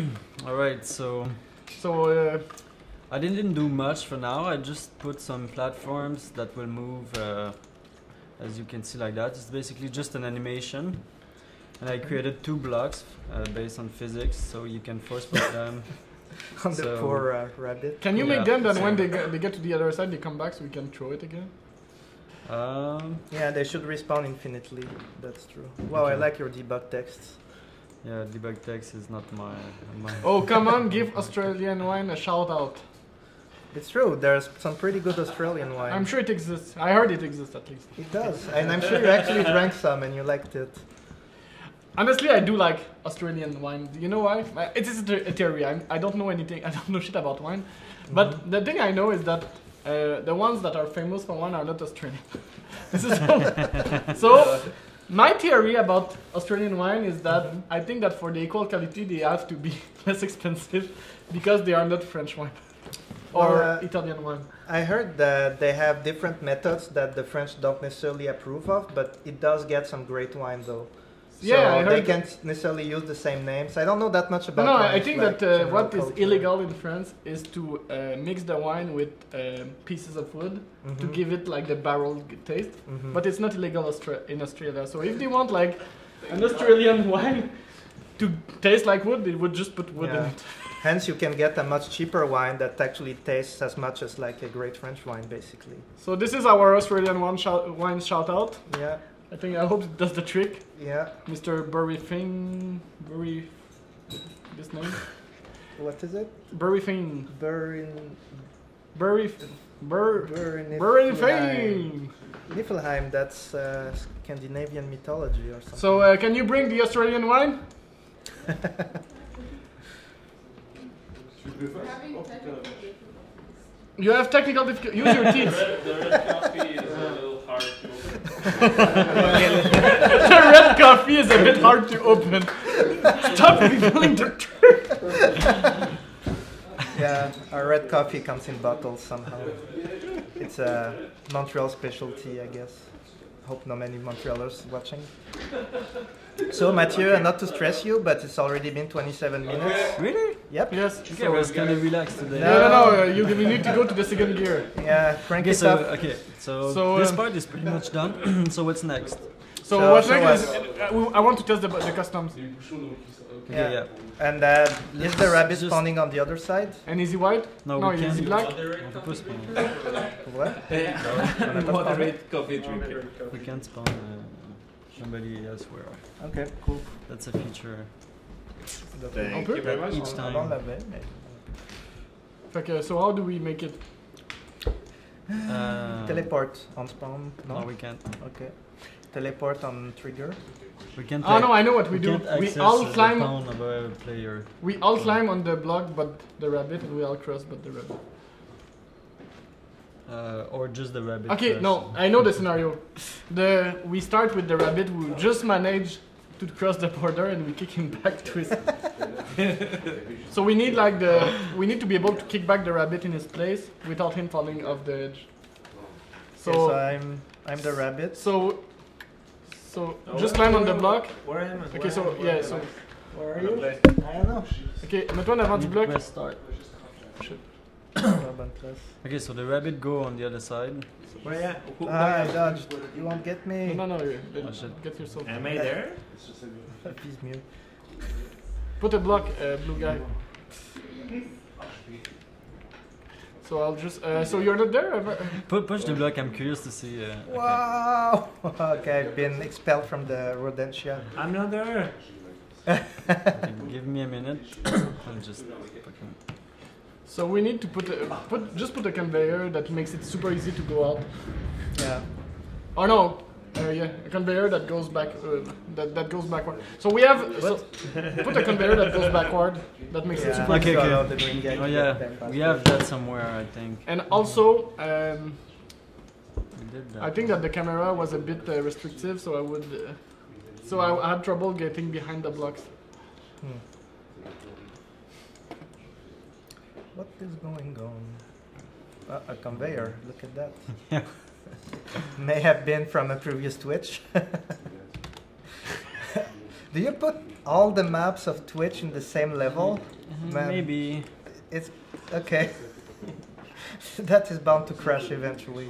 All right. So. So. Uh, I didn't do much for now. I just put some platforms that will move, uh, as you can see like that. It's basically just an animation, and I created two blocks uh, based on physics, so you can force put them. On so the poor uh, rabbit. Can you yeah, make them that so when they get, they get to the other side, they come back, so we can throw it again? Um, yeah, they should respawn infinitely. That's true. Wow, okay. I like your debug texts. Yeah, debug text is not my. my oh come on! Give Australian wine a shout out. It's true, there's some pretty good Australian wine. I'm sure it exists. I heard it exists at least. It does, and I'm sure you actually drank some and you liked it. Honestly, I do like Australian wine. You know why? It is a theory. I'm, I don't know anything. I don't know shit about wine. But mm-hmm. the thing I know is that uh, the ones that are famous for wine are not Australian. This is so, so, my theory about Australian wine is that mm-hmm. I think that for the equal quality, they have to be less expensive because they are not French wine. Or uh, Italian wine. I heard that they have different methods that the French don't necessarily approve of, but it does get some great wine though. Yeah, so I heard they can't necessarily use the same names. I don't know that much about. No, no wines, I think like that uh, what culture. is illegal in France is to uh, mix the wine with uh, pieces of wood mm-hmm. to give it like the barrel taste. Mm-hmm. But it's not illegal Austra in Australia. So if they want like an Australian wine to taste like wood, they would just put wood yeah. in it. Hence, you can get a much cheaper wine that actually tastes as much as like a great French wine, basically. So this is our Australian wine shout, wine shout out. Yeah. I think I hope it does the trick. Yeah. Mister Burryfing, Burry, this name. What is it? Burryfing. Burrin. Burry. Bur. Burryfing. Niflheim. That's uh, Scandinavian mythology or something. So uh, can you bring the Australian wine? You have technical difficulties. Use your teeth. The red coffee is a little hard to open. The red coffee is a bit hard to open. Stop revealing the truth. Yeah, our red coffee comes in bottles somehow. It's a Montreal specialty, I guess. Hope not many Montrealers watching. So, Mathieu, okay. Not to stress you, but it's already been twenty-seven minutes. Really? Yep. Yes, okay, so I was kind of relaxed today. No, no, no, no. You, you need to go to the second gear. Yeah, crank okay, it so, up. Okay, so, so this um, part is pretty much done. So what's next? So, so what's so next is, uh, I want to test the, the customs. Okay, yeah. yeah. And uh, is the rabbit spawning on the other side? And is he white? No, no, we can't. Is he black? What? Moderate coffee drinker. We can't spawn uh, somebody elsewhere. Okay, cool. That's a feature. Thank you very much. Each time. Okay, so how do we make it? Uh, Teleport on spawn. No, no, we can't. Okay. Teleport on trigger. We can't. Oh no! I know what we, we do. We all climb. Of a player. We all yeah. climb on the block, but the rabbit, and we all cross, but the rabbit. Uh, or just the rabbit. Okay, cross. No, I know the scenario. The we start with the rabbit. We just manage to cross the border, and we kick him back to his. So we need like the we need to be able to kick back the rabbit in his place without him falling off the edge. So, okay, so I'm I'm the rabbit. So. So oh, just climb on the block. Where am I? Okay, where so yeah, so where are you? I don't know. Okay, mets-toi en avant du bloc. Okay, so the rabbit go on the other side. Where yeah? Who, ah, I dodged. You won't get me. No, no, no. You, you oh, get yourself. Am I there? Please mute. Put a block, uh, blue guy. So I'll just. Uh, so you're not there? P push the block. I'm curious to see. Uh, okay. Wow. Okay, I've been expelled from the Rodentia. I'm not there. Okay, give me a minute. I'm just. Fucking... So we need to put a, put just put a conveyor that makes it super easy to go out. Yeah. Oh no. Uh, yeah, a conveyor that goes back. Uh, that that goes backward. So we have so put a conveyor that goes backward. That makes yeah. it super. Okay, okay. Oh yeah, we have that somewhere, I think. And also, um, we did that. I think that the camera was a bit uh, restrictive, so I would, uh, so I, I had trouble getting behind the blocks. Hmm. What is going on? Uh, a conveyor. Look at that. Yeah. May have been from a previous Twitch. Do you put all the maps of Twitch in the same level? Mm-hmm, maybe. It's okay. That is bound to crash eventually.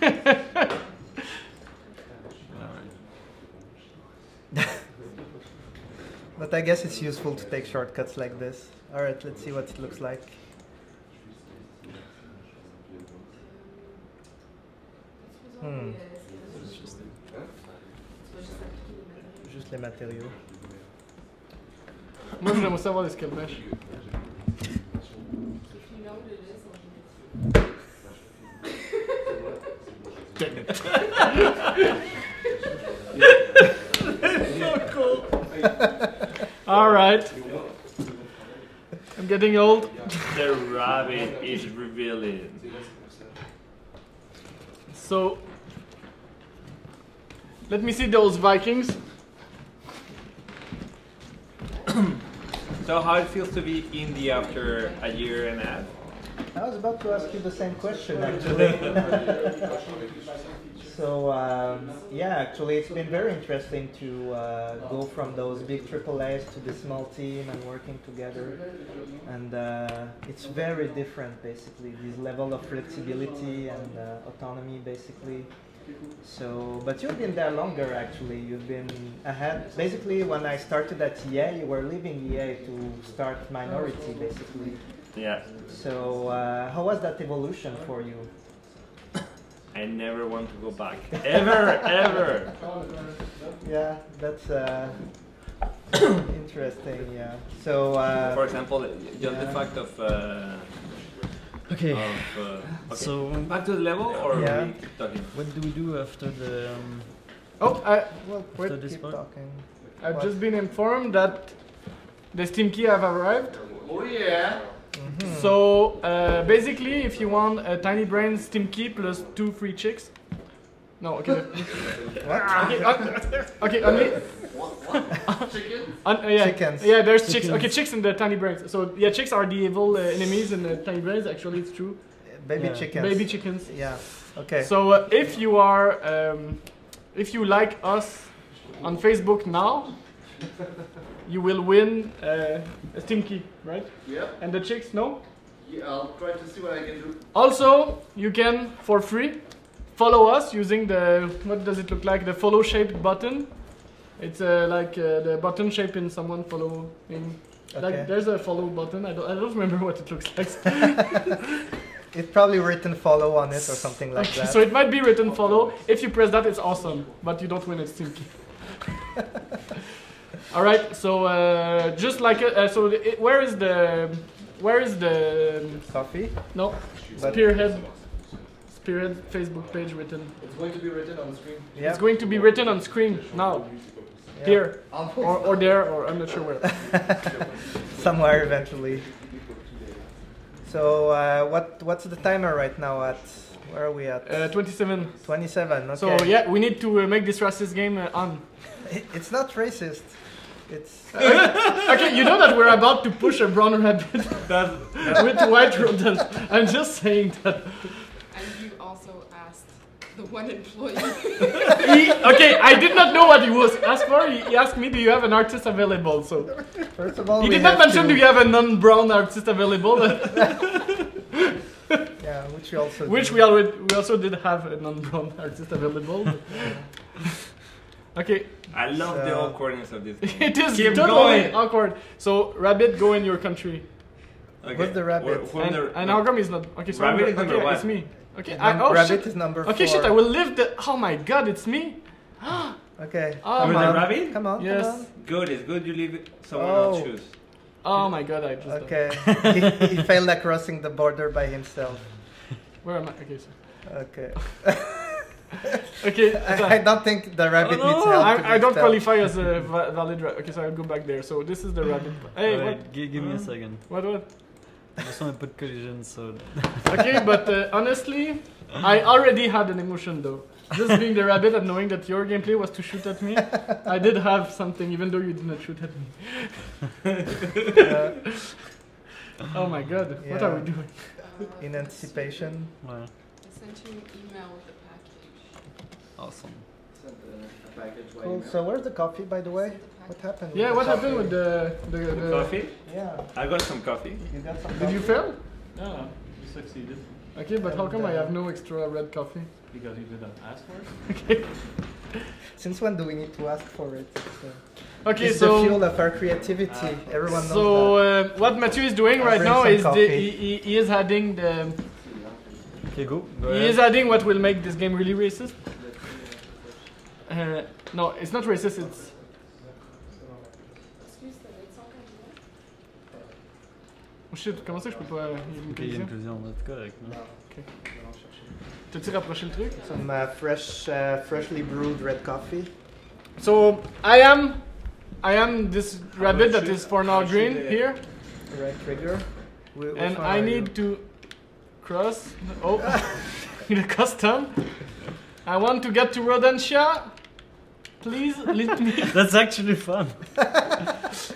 But I guess it's useful to take shortcuts like this. Alright, let's see what it looks like. Hmm. Juste les matériaux. Moi, je voulais savoir les scalpèches. So cool. All right. I'm getting old. The rabbit is revealing. So. Let me see those Vikings. So how it feels to be indie after a year and a half? I was about to ask you the same question, actually. So, um, yeah, actually, it's been very interesting to uh, go from those big triple A's to the small team and working together. And uh, it's very different, basically, this level of flexibility and uh, autonomy, basically. So, but you've been there longer, actually. You've been ahead. Basically, when I started at E A, you were leaving E A to start Minority, basically. Yeah. So, uh, how was that evolution for you? I never want to go back. Ever, ever. Yeah, that's uh, interesting, yeah. So, uh, for example, just yeah. the fact of... Uh, Okay. Of, uh, okay. So back to the level, or yeah. we keep talking. What do we do after the? Um, oh, I well, after this keep part? Talking. I've what? just been informed that the Steam key have arrived. Oh yeah. Mm-hmm. So uh, basically, if you want a Tiny Brains Steam key plus two free chicks, No, okay. What? Okay, only. What? What? Chicken? Uh, yeah. Chickens. Yeah, there's Chickens. chicks. Okay, chicks in the Tiny Brains. So, yeah, chicks are the evil uh, enemies in the Tiny Brains, actually, it's true. Baby yeah. chickens. Baby chickens. Yeah, okay. So, uh, if you are. Um, if you like us on Facebook now, you will win uh, a Steam key, right? Yeah. And the chicks, no? Yeah, I'll try to see what I can do. Also, you can, for free, follow us using the, what does it look like, the follow shaped button. It's uh, like uh, the button shape in someone following. Okay. Like, there's a follow button, I don't, I don't remember what it looks like. It's probably written follow on it or something like okay, that. So it might be written follow. If you press that, it's awesome, but you don't win a Steam key. Alright, so uh, just like, uh, so it, where is the, where is the... Coffee? No, but Spearhead. Period Facebook page written. It's going to be written on the screen. Yep. It's going to be written on screen now. Yep. Here. Or, or there, or I'm not sure where. Somewhere eventually. So uh, what what's the timer right now at? Where are we at? Uh, twenty-seven. twenty-seven, okay. So yeah, we need to uh, make this racist game uh, on. It, it's not racist. It's okay. Okay, you know that we're about to push a brown rabbit that, with white rodents. I'm just saying that. The one employee. he, okay, I did not know what he was asked for. He, he asked me, do you have an artist available? So, first of all, he did not mention, do you have a non-brown artist available? Yeah, which we also which did. We, already, we also did have a non-brown artist available. Okay. I love so. the awkwardness of this game. It is Keep totally going. awkward. So, Rabbit, go in your country. Okay. What's the Rabbit? Or, and the, and no. Algram is not... Okay, so rabbit is number okay, one. It's me. Okay, I, oh rabbit shit. is number four. Okay, shit, I will live the... Oh my god, it's me! Okay, oh, come on. The rabbit? Come on, yes. Come on. Good, it's good you leave it. Someone oh. else choose. Oh my god, I just Okay, he, he failed at crossing the border by himself. Where am I? Okay, sorry. Okay. Okay. I, I don't think the rabbit oh, no. needs help. I, I don't spelled. qualify as a valid rabbit. Okay, so I'll go back there. So this is the rabbit. Hey, Wait, what? Give, give me uh, a second. What, what? I just want to put collision, so... Okay, but uh, honestly, I already had an emotion though. Just being the rabbit and knowing that your gameplay was to shoot at me, I did have something, even though you did not shoot at me. Yeah. Oh my god, yeah. What are we doing? Uh, In anticipation. Yeah. I sent you an email with the package. Awesome. A package cool. So where's the coffee, by the way? What happened? Yeah, what happened with the, the, the, the coffee? Yeah, I got some coffee. You got some coffee? Did you fail? No, you succeeded. Okay, but and how come uh, I have no extra red coffee? Because you didn't ask for it. Okay. Since when do we need to ask for it? So okay, it's so the fuel of our creativity. Uh, Everyone knows so uh, that. What Mathieu is doing I'll right now is the, he, he is adding the. Okay, go. go he is adding what will make this game really racist. Uh, no, it's not racist. It's. Oh shit, comment ça que je peux pas... Il y a une collision, c'est correct. Ok. T'as-tu rapproché le truc? Some uh, fresh, uh, freshly brewed red coffee. So, I am... I am this rabbit that is for now green here. Red trigger. Wh and I need you? to cross... Oh, the custom. I want to get to Rodentia. Please, let me... That's actually fun.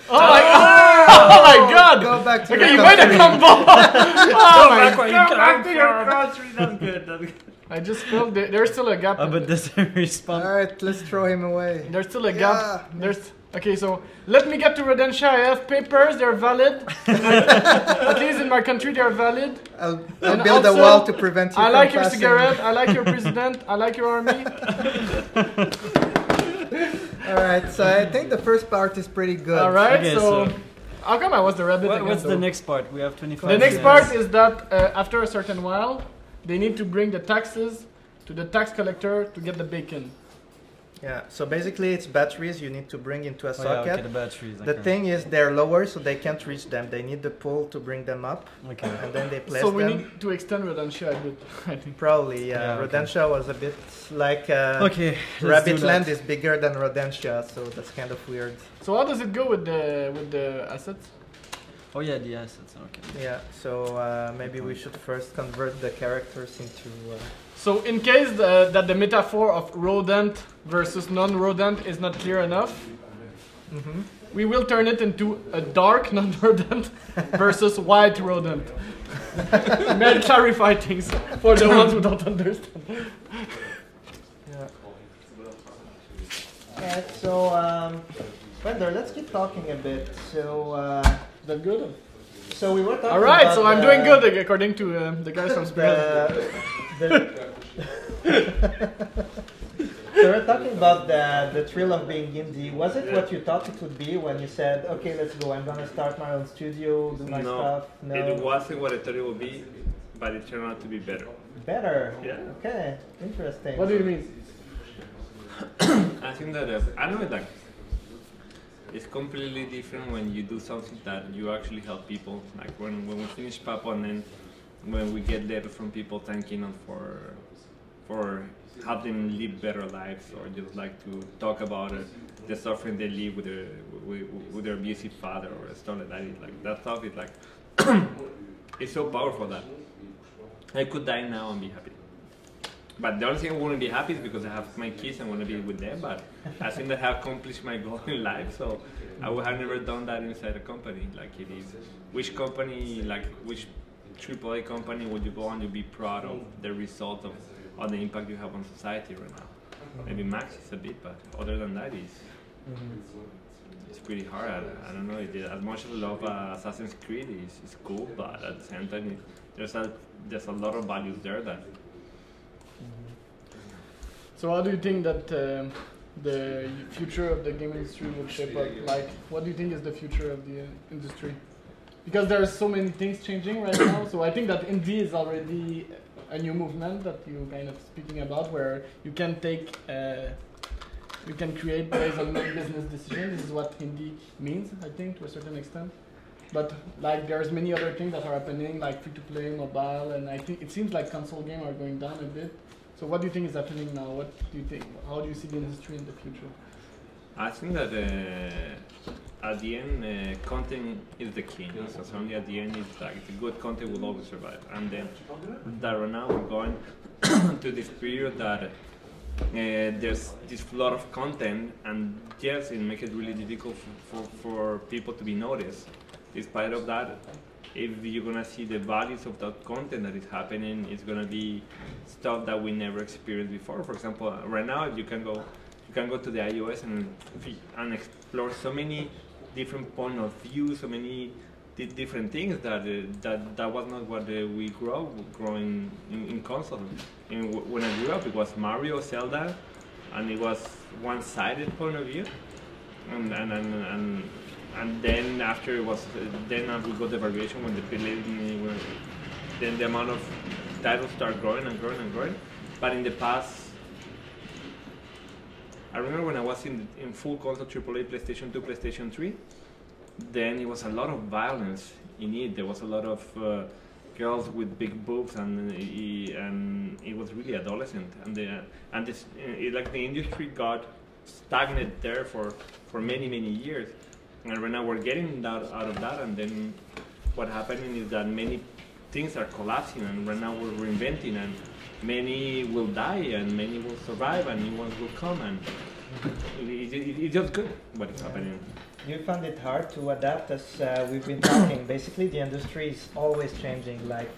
Oh my god! Oh my god! Go back to okay, you made a combo! Oh my god! Go back to your country, that's good, that's good. I just felt there, there's still a gap. Oh, but does he respawn? Alright, let's throw him away. There's still a yeah. gap. There's Okay, so let me get to Rodentia. I have papers, they're valid. At least in my country, they're valid. I'll, I'll build also, a wall to prevent you I from like your passing. cigarette, I like your president, I like your army. Alright, so I think the first part is pretty good. Alright, okay, so, so... How come I was the rabbit what, again, What's though? the next part? We have twenty-five The next years. part is that uh, after a certain while, they need to bring the taxes to the tax collector to get the bacon. Yeah, so basically it's batteries you need to bring into a socket. Oh yeah, okay, the batteries, okay. The thing is they're lower, so they can't reach them. They need the pull to bring them up, okay. and then they place them. So we them. need to extend Rodentia a bit, I think. Probably, yeah. yeah Rodentia okay. was a bit like... Uh, okay, Rabbitland is bigger than Rodentia, so that's kind of weird. So how does it go with the, with the assets? Oh yeah, the assets, okay. Yeah, so uh, maybe we should first convert the characters into... Uh... So in case the, that the metaphor of rodent versus non-rodent is not clear enough, mm-hmm. we will turn it into a dark non-rodent versus white rodent. May clarify things for the ones who don't understand. Yeah. Yeah, so, um, Vander, let's keep talking a bit. So, uh, that good? So we were talking All right, about, so I'm uh, doing good according to um, the guys from Spearhead. The, the so we're talking about the, the thrill of being indie. Was it what you thought it would be when you said, okay, let's go, I'm going to start my own studio, do my no, stuff? No, it wasn't what I thought it would be, but it turned out to be better. Better? Yeah. Okay, interesting. What do you mean? I think that, uh, I don't know, like, it's completely different when you do something that you actually help people. Like when, when we finish Papo and then when we get letters from people thanking us for, for helping them live better lives, or just like to talk about uh, the suffering they live with their, with, with their abusive father or stuff like that. It's like, that stuff is like, it's so powerful that I could die now and be happy. But the only thing I wouldn't be happy is because I have my kids and want to be with them, but I think that I have accomplished my goal in life, so I would have never done that inside a company. Like it is, which company, like which triple A company would you go on to be proud of the result of, of the impact you have on society right now? Maybe Max is a bit, but other than that, it's, mm-hmm. it's pretty hard. I, I don't know, it, as much as I love uh, Assassin's Creed, it's, it's cool, but at the same time, it, there's, a, there's a lot of values there that. So how do you think that um, the future of the game industry will shape up? Like, what do you think is the future of the uh, industry? Because there are so many things changing right now, so I think that indie is already a new movement that you're kind of speaking about, where you can take, uh, you can create based on business decisions. This is what indie means, I think, to a certain extent. But like, there's many other things that are happening, like free-to-play, mobile, and I think it seems like console games are going down a bit. So what do you think is happening now? What do you think? How do you see the industry in the future? I think that uh, at the end, uh, content is the king. Yeah. So certainly at the end, it's like the good content will always survive. And then that right now we're going to this period that uh, there's this flood of content, and yes, it makes it really difficult for, for, for people to be noticed. Despite of that, if you're going to see the values of that content that is happening, it's going to be stuff that we never experienced before. For example, right now you can go you can go to the iOS and, and explore so many different points of view, so many di different things that, uh, that that was not what uh, we grew up growing in, in console. And w when I grew up, it was Mario, Zelda, and it was one-sided point of view. And, and, and, and And then after it was, uh, then we got the variation when the when, then the amount of titles start growing and growing and growing. But in the past, I remember when I was in in full console, triple A, PlayStation two, PlayStation three. Then it was a lot of violence in it. There was a lot of uh, girls with big boobs, and uh, and it was really adolescent. And the uh, and this uh, it, like the industry got stagnant there for for many many years. And right now we're getting that, out of that, and then what happening is that many things are collapsing, and right now we're reinventing, and many will die, and many will survive, and new ones will come, and it's it, it, it just good what is happening. You found it hard to adapt, as uh, we've been talking. Basically, the industry is always changing. Like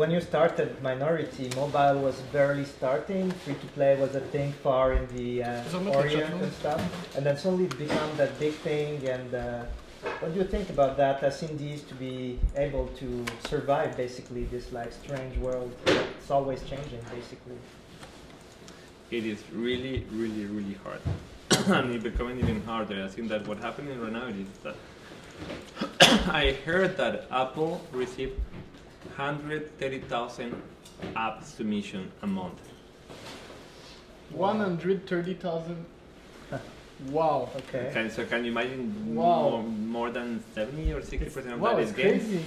when you started Minority, mobile was barely starting, free-to-play was a thing far in the uh, Orient and stuff, and then suddenly it became that big thing. And uh, what do you think about that, as indies to be able to survive, basically, this like strange world that's always changing, basically? It is really, really, really hard, and it's becoming even harder. I think that what's happening right now is that I heard that Apple received one hundred thirty thousand app submission a month. one hundred thirty thousand? Wow. Okay. Okay. So can you imagine wow. more, more than seventy or sixty percent of that wow, is games? Crazy.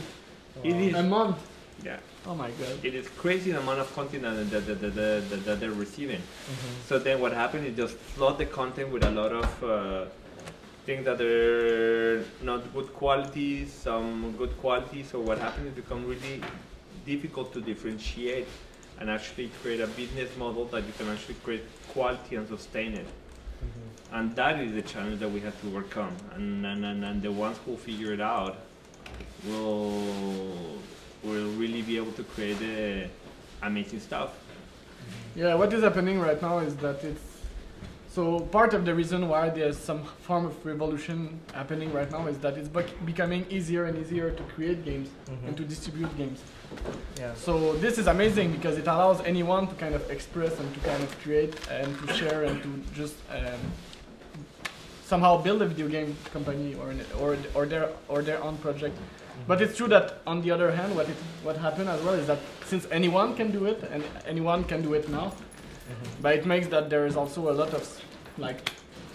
It wow. is a month. Yeah. Oh my God. It is crazy the amount of content that, that, that, that, that, that they're receiving. Mm-hmm. So then what happened is just flood the content with a lot of uh, things that are not good quality, some good quality. So what happens is it becomes really difficult to differentiate and actually create a business model that you can actually create quality and sustain it. Mm-hmm. And that is the challenge that we have to overcome. And, and, and, and the ones who figure it out will, will really be able to create uh, amazing stuff. Yeah, what is happening right now is that it's, so part of the reason why there's some form of revolution happening right now is that it's bec becoming easier and easier to create games mm-hmm. and to distribute games. Yeah. So this is amazing because it allows anyone to kind of express and to kind of create and to share and to just um, somehow build a video game company or an, or or their or their own project. Mm-hmm. But it's true that on the other hand, what it what happened as well is that since anyone can do it and anyone can do it now. Mm-hmm. But it makes that there is also a lot of like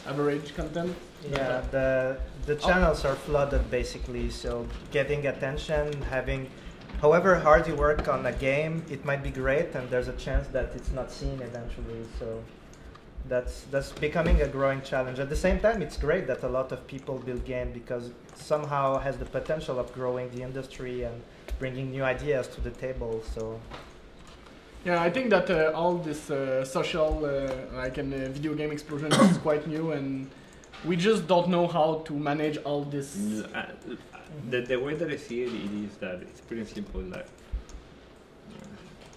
average content. Yeah, the the channels oh. are flooded basically. So getting attention, having, however hard you work on a game, it might be great, and there's a chance that it's not seen eventually. So that's that's becoming a growing challenge. At the same time, it's great that a lot of people build games because it somehow has the potential of growing the industry and bringing new ideas to the table. So. Yeah, I think that uh, all this uh, social, uh, like, and uh, video game explosion is quite new, and we just don't know how to manage all this. Uh, the, the way that I see it, it is that it's pretty simple. Like,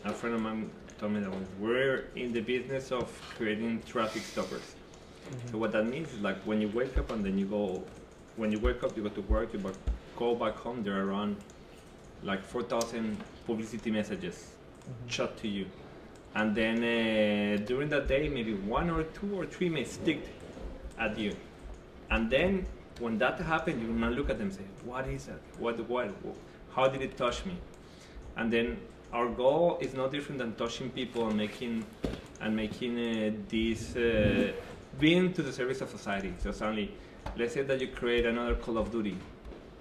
a friend of mine told me that we're in the business of creating traffic stoppers. Mm-hmm. So what that means is like when you wake up and then you go, when you wake up, you go to work, you go back home. There are around like four thousand publicity messages. Mm-hmm. Shot to you, and then uh, during that day maybe one or two or three may stick at you, and then when that happens you will look at them and say, what is that, what, what, how did it touch me? And then our goal is no different than touching people and making and making uh, this uh, being to the service of society. So suddenly, let's say that you create another Call of Duty.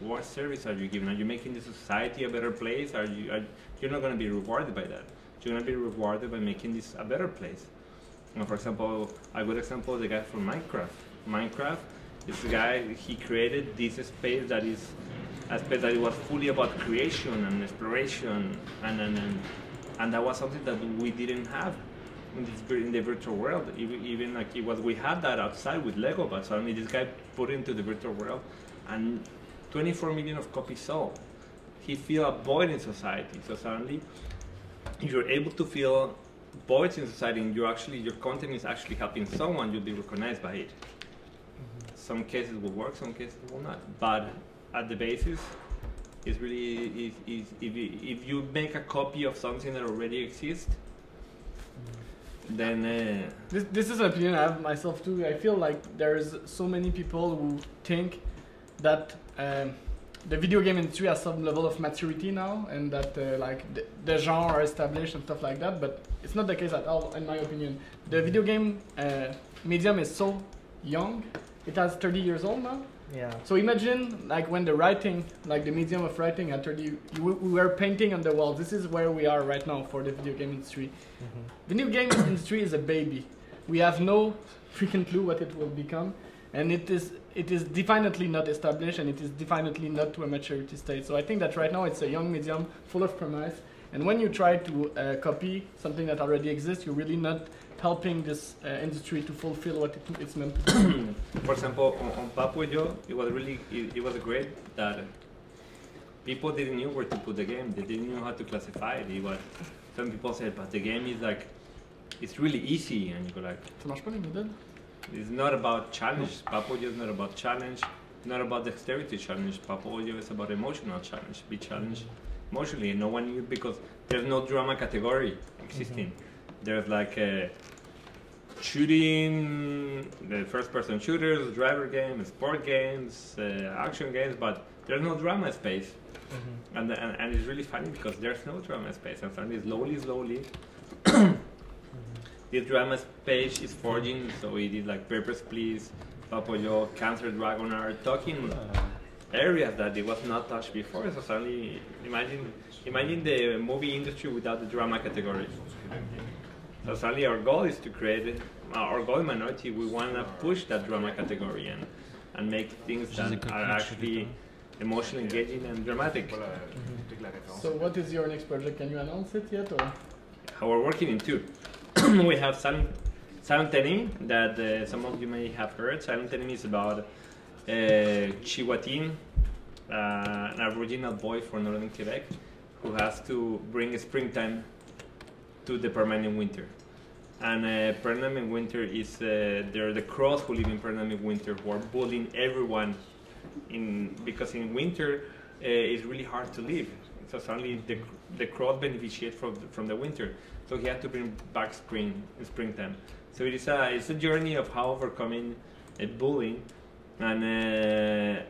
What service are you giving? Are you making the society a better place? Are you? Are, you're not going to be rewarded by that. You're going to be rewarded by making this a better place. You know, for example, a good example is the guy from Minecraft. Minecraft is the guy, he created this space that is a space that was fully about creation and exploration, and and, and, and that was something that we didn't have in, this, in the virtual world. Even, even like it was, we had that outside with Lego, but suddenly this guy put it into the virtual world, and twenty-four million of copies sold. He feel a void in society. So suddenly, you're able to fill voids in society, and you actually your content is actually helping someone. You'll be recognized by it. Mm-hmm. Some cases will work, some cases will not. But at the basis, it's really is is if you, if you make a copy of something that already exists, mm-hmm. then uh, this this is an opinion I have myself too. I feel like there's so many people who think that. Um, The video game industry has some level of maturity now, and that uh, like the, the genre are established and stuff like that. But it's not the case at all, in my opinion. The video game uh, medium is so young; it has thirty years old now. Yeah. So imagine like when the writing, like the medium of writing, at thirty, we, we were painting on the wall. This is where we are right now for the video game industry. Mm-hmm. The new game industry is a baby. We have no freaking clue what it will become, and it is. It is definitely not established, and it is definitely not to a maturity state. So I think that right now it's a young medium full of promise. And when you try to uh, copy something that already exists, you're really not helping this uh, industry to fulfill what it, it's meant to do. For example, on, on Papo and Yo, it was really it, it was great that people didn't know where to put the game. They didn't know how to classify it. It was, some people said, but the game is like it's really easy, and you go like. It's not about challenge. Papo Yo is not about challenge. It's not about dexterity challenge. Papo Yo is about emotional challenge. Be challenged emotionally. No one knew because there's no drama category existing. Mm-hmm. There's like a shooting, the first-person shooters, driver games, sport games, uh, action games, but there's no drama space. Mm-hmm. and, and and it's really funny because there's no drama space, and suddenly slowly, slowly. The drama page is forging, so we did like Papers, Please, Papo and Yo, Cancer Dragon are talking areas that it was not touched before. So suddenly, imagine, imagine the movie industry without the drama category. So suddenly, our goal is to create our goal in Minority. We want to push that drama category, and and make things that are actually emotionally engaging and dramatic. Mm-hmm. So what is your next project? Can you announce it yet? Or? Yeah, we're working in two. We have Silent, Silent Enemy, that uh, some of you may have heard. Silent Enemy is about uh, Chihuatine, uh, an Aboriginal boy from northern Quebec, who has to bring springtime to the permanent winter. And uh, permanent winter is uh, they're the crows who live in permanent winter, who are bullying everyone, in because in winter uh, it's really hard to live. So suddenly the the crows beneficiate from the, from the winter. So he had to bring back spring, springtime. So it is a it's a journey of how overcoming uh, bullying, and uh,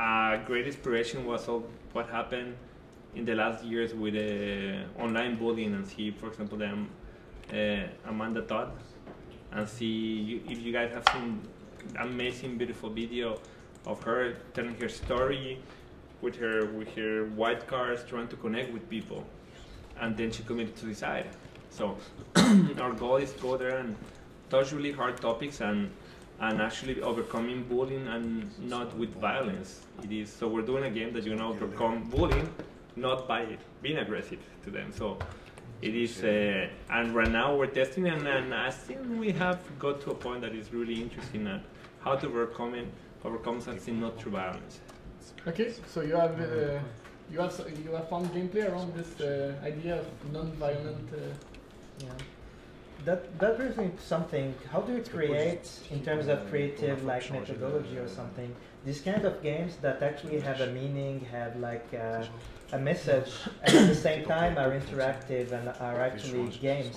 a great inspiration was all what happened in the last years with uh, online bullying, and see, for example, them. Uh, Amanda Todd, and see you, if you guys have seen amazing, beautiful video of her telling her story with her with her white cars, trying to connect with people, and then she committed suicide. So our goal is to go there and touch really hard topics and and actually overcoming bullying, and not with violence. It is so we're doing a game that you know overcome bullying, not by being aggressive to them. So. It is, uh, and right now we're testing, and, and I think we have got to a point that is really interesting at how to overcome it, overcome something not through violence. Okay, so you have uh, you have you have found gameplay around this uh, idea of non-violent. Uh, yeah, that that brings me to something. How do you create, in terms of creative like methodology or something, these kind of games that actually have a meaning, have like. Uh, a message, and at the same time are interactive and are actually games?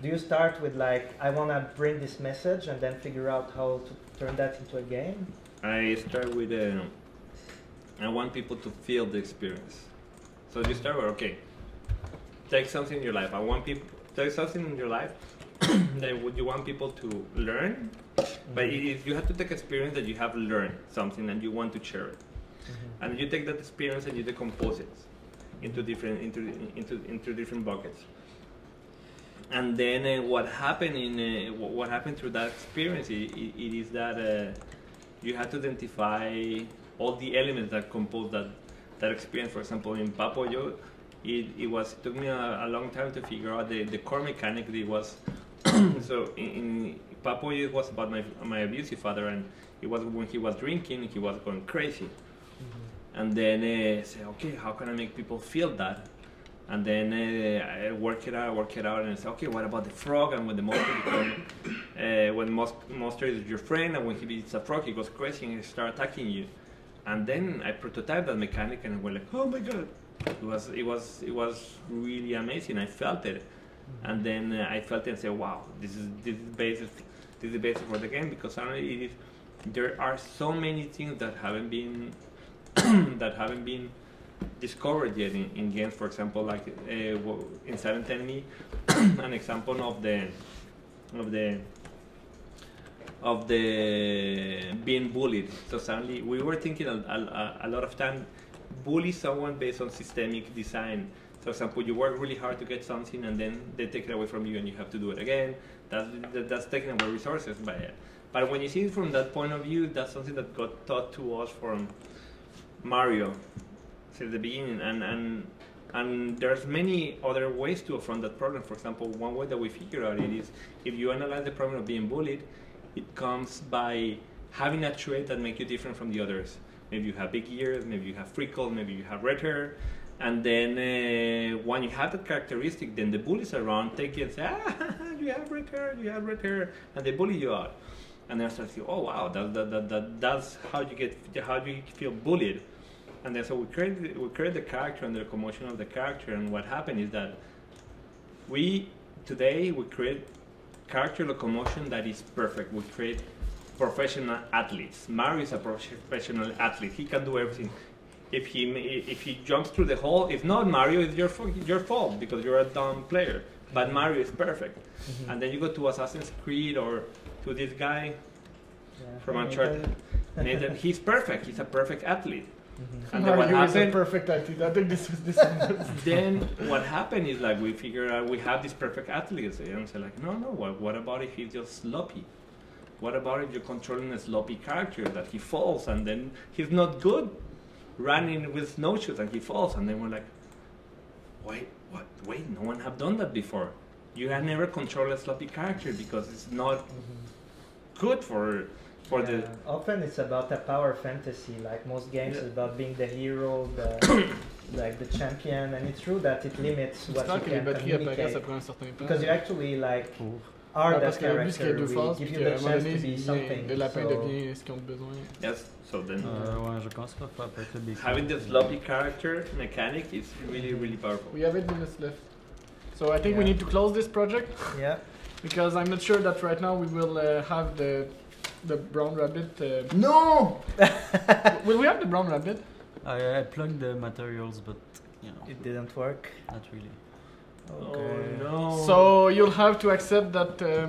Do you start with like, I want to bring this message and then figure out how to turn that into a game? I start with, uh, I want people to feel the experience. So you start with, okay, take something in your life. I want people, take something in your life that would you want people to learn, mm-hmm. but if you have to take experience that you have learned something and you want to share it. Mm-hmm. And you take that experience and you decompose it into different into into into different buckets. And then uh, what happened in uh, what happened through that experience it, it is that uh, you have to identify all the elements that compose that that experience. For example, in Papo and Yo, it it was it took me a, a long time to figure out the the core mechanic. It was so in, in Papo and Yo it was about my my abusive father, and it was when he was drinking, he was going crazy. And then uh, say, okay, how can I make people feel that? And then uh, I work it out, work it out, and say, okay, what about the frog? And when the monster becomes, uh, when most monster is your friend, and when he beats a frog, he goes crazy and he starts attacking you. And then I prototyped that mechanic, and I was like, oh my god, it was, it was, it was really amazing. I felt it, and then uh, I felt it and said, wow, this is this is basis, this is the basis for the game, because suddenly it is, there are so many things that haven't been. that haven't been discovered yet in, in games. For example, like uh, in Silent Enemy, an example of the of the of the being bullied. So suddenly we were thinking a, a, a lot of time, bully someone based on systemic design. For example, you work really hard to get something, and then they take it away from you, and you have to do it again. That's that, that's taking away resources by it. But when you see it from that point of view, that's something that got taught to us from Mario since the beginning, and and and there's many other ways to affront that problem. For example, one way that we figure out it is if you analyze the problem of being bullied, it comes by having a trait that makes you different from the others. Maybe you have big ears, maybe you have freckles, maybe you have red hair, and then uh, when you have that characteristic, then the bullies around take you and say, ah, you have red hair, you have red hair, and they bully you out. And then I start to say, oh wow, that, that, that, that, that's how you get, how you feel bullied. And then so we create, we create the character and the commotion of the character. And what happened is that we, today, we create character locomotion that is perfect. We create professional athletes. Mario is a professional athlete. He can do everything. If he, if he jumps through the hole, if not, Mario, it's your, your fault because you're a dumb player. But Mario is perfect. Mm-hmm. And then you go to Assassin's Creed or to this guy yeah. from Uncharted, Nathan, he's perfect. He's a perfect athlete. Mm-hmm. And then what happened? Perfect athlete. I think this was this. Then what happened is like we figure out we have this perfect athlete, and say so like, no, no. What, what about if he's just sloppy? What about if you're controlling a sloppy character that he falls and then he's not good running with snowshoes and he falls, and then we're like, wait, what? Wait, no one have done that before. You have never controlled a sloppy character because it's not mm-hmm. good for for yeah. the. Often it's about a power fantasy. Like most games, yeah. it's about being the hero, the like the champion, and it's true that it limits what you can communicate. Because you actually like. Oh. Are that character, we give you the chance to be something, so... Yes, so then... Having the sloppy character mechanic is really, really powerful. We have eight minutes left. So I think yeah. we need to close this project. Yeah. Because I'm not sure that right now we will uh, have the, the brown rabbit... Uh, no! Will we have the brown rabbit? I, I plugged the materials, but, you know... It didn't work? Not really. Okay. Oh, no. So you'll have to accept that uh,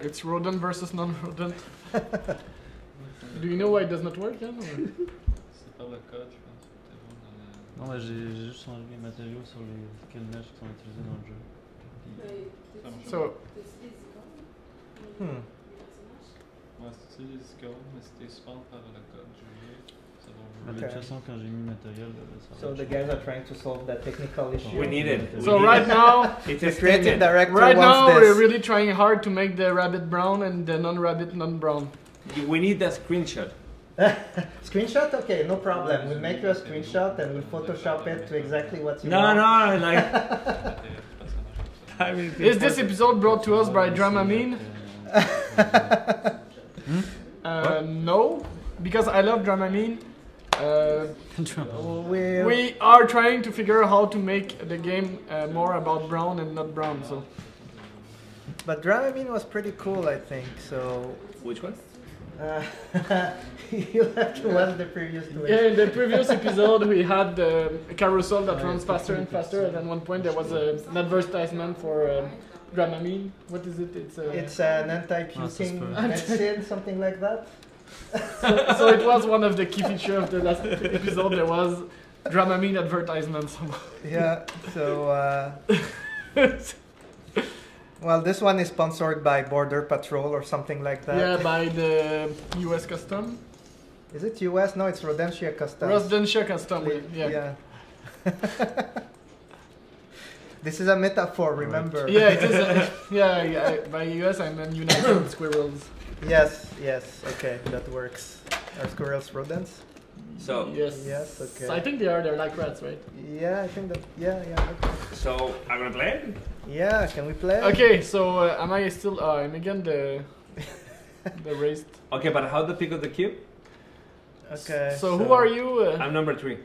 it's rodent versus non-rodent. Do you know why it does not work, Yann? C'est pas le cas, je pense. Non, mais j'ai juste changé les matériaux sur les neige qui sont utilisés dans le jeu. So. Hmm. Moi, c'est les scones, mais c'était spawn par le code. Okay. So the guys are trying to solve that technical issue. We need it. We so need right it. now, it's the creative director right wants now this. We're really trying hard to make the rabbit brown and the non-rabbit non-brown. We need that screenshot. Screenshot? Okay, no problem. We'll make you a screenshot and we'll Photoshop it to exactly what you no, want. No, no, like. I mean, is this episode brought to us by Dramamine? hmm? uh, no, because I love Dramamine. Uh, we are trying to figure out how to make the game uh, more about brown and not brown. So, but Dramamine was pretty cool, I think. So which one? Uh, you'll have to watch the previous. Two yeah, in the previous episode we had the carousel that runs faster and faster, and at one point there was a, an advertisement for. Um, Dramamine. What is it? It's a. It's an anti-puking medicine, something like that. so, so it was one of the key features of the last episode. There was Dramamine advertisements. yeah. So. Uh, well, this one is sponsored by Border Patrol or something like that. Yeah, by the U S Custom. Is it U S? No, it's Rodentia Custom. Rodentia Custom. Yeah. yeah. This is a metaphor. Remember. Yeah. It is a, yeah, yeah. By U S, I mean United Squirrels. Yes, yes, okay, that works. Are squirrels rodents? So yes, yes, okay. So I think they are. They're like rats, right? Yeah, I think that. Yeah, yeah. Okay. So I'm gonna play. Yeah, can we play? Okay, so uh, am I still? Uh, I'm again the the raised. Okay, but how to pick up the cube? Okay. So, so who are you? Uh, I'm number three.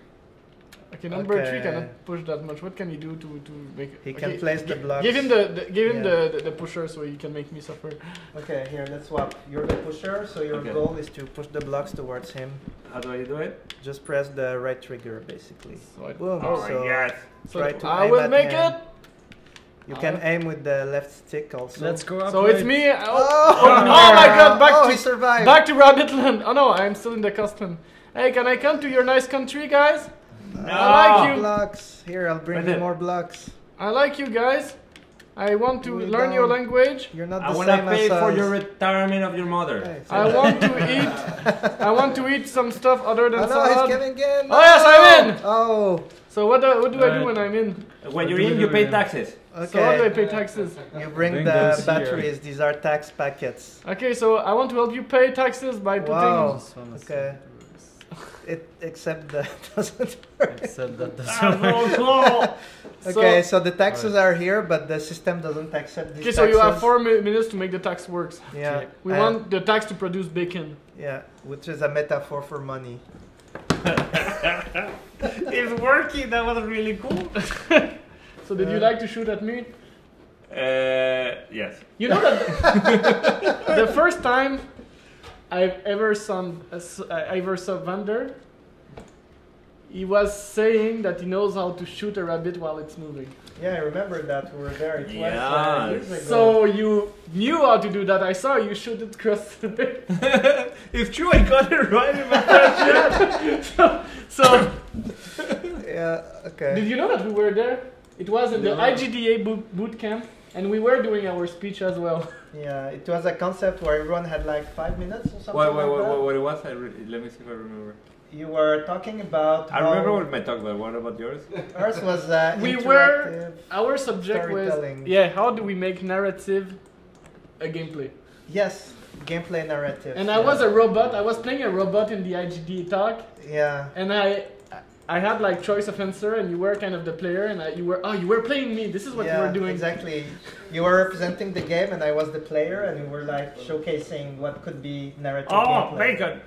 Okay, number okay. three cannot push that much. What can you do to, to make... He okay. can place the blocks. Give him, the, the, give him yeah. the, the, the pusher so he can make me suffer. Okay, here, let's swap. You're the pusher, so your okay. goal is to push the blocks towards him. How do I do it? Just press the right trigger, basically. So I, Boom. Oh so my God. Try so to I will make him. it! You can uh, aim with the left stick also. Let's go up. So it's me! Oh, oh, oh my God, back oh, to... he survived. Back to Rabbitland! Oh no, I'm still in the custom. Hey, can I come to your nice country, guys? No. I like you. Blocks. Here, I'll bring you more blocks. I like you guys. I want to we learn don't. your language. You're not the I want to pay for your retirement of your mother. Okay, so I want to eat. I want to eat some stuff other than oh, salad. No, he's coming in. Oh yes, I'm in. Oh. So what do, what do right. I do when I'm in? When you're in, you pay taxes. Okay. So how do I pay taxes? You bring, bring the batteries. Here. These are tax packets. Okay, so I want to help you pay taxes by putting. Wow. Okay. It except that doesn't work. Except that doesn't work. Okay, so, so the taxes right. are here, but the system doesn't accept these. Okay, so taxes. You have four mi minutes to make the tax works. Yeah, okay. we I want the tax to produce bacon. Yeah, which is a metaphor for money. It's working. That was really cool. So did uh, you like to shoot at me? Uh, yes. You know that the, the first time. I've ever some uh, I ever saw Vander. He was saying that he knows how to shoot a rabbit while it's moving. Yeah, I remember that we were there twice yeah. years ago. So you knew how to do that. I saw you shoot it across. It's true. I got it right in my first shot. So. so yeah. Okay. Did you know that we were there? It was in no. the I G D A boot, boot camp. And we were doing our speech as well. Yeah, it was a concept where everyone had like five minutes or something. What, what, like that. What, what it was? I re let me see if I remember. You were talking about. I remember what my talk was. What about yours? Ours was uh, we were our subject was yeah. How do we make narrative a gameplay? Yes, gameplay narrative. And yeah. I was a robot. I was playing a robot in the I G D A talk. Yeah. And I. I had like choice of answer, and you were kind of the player, and I, you were oh you were playing me. This is what yeah, you were doing. Exactly, you were representing the game, and I was the player, and we were like showcasing what could be narrative. Oh, bacon!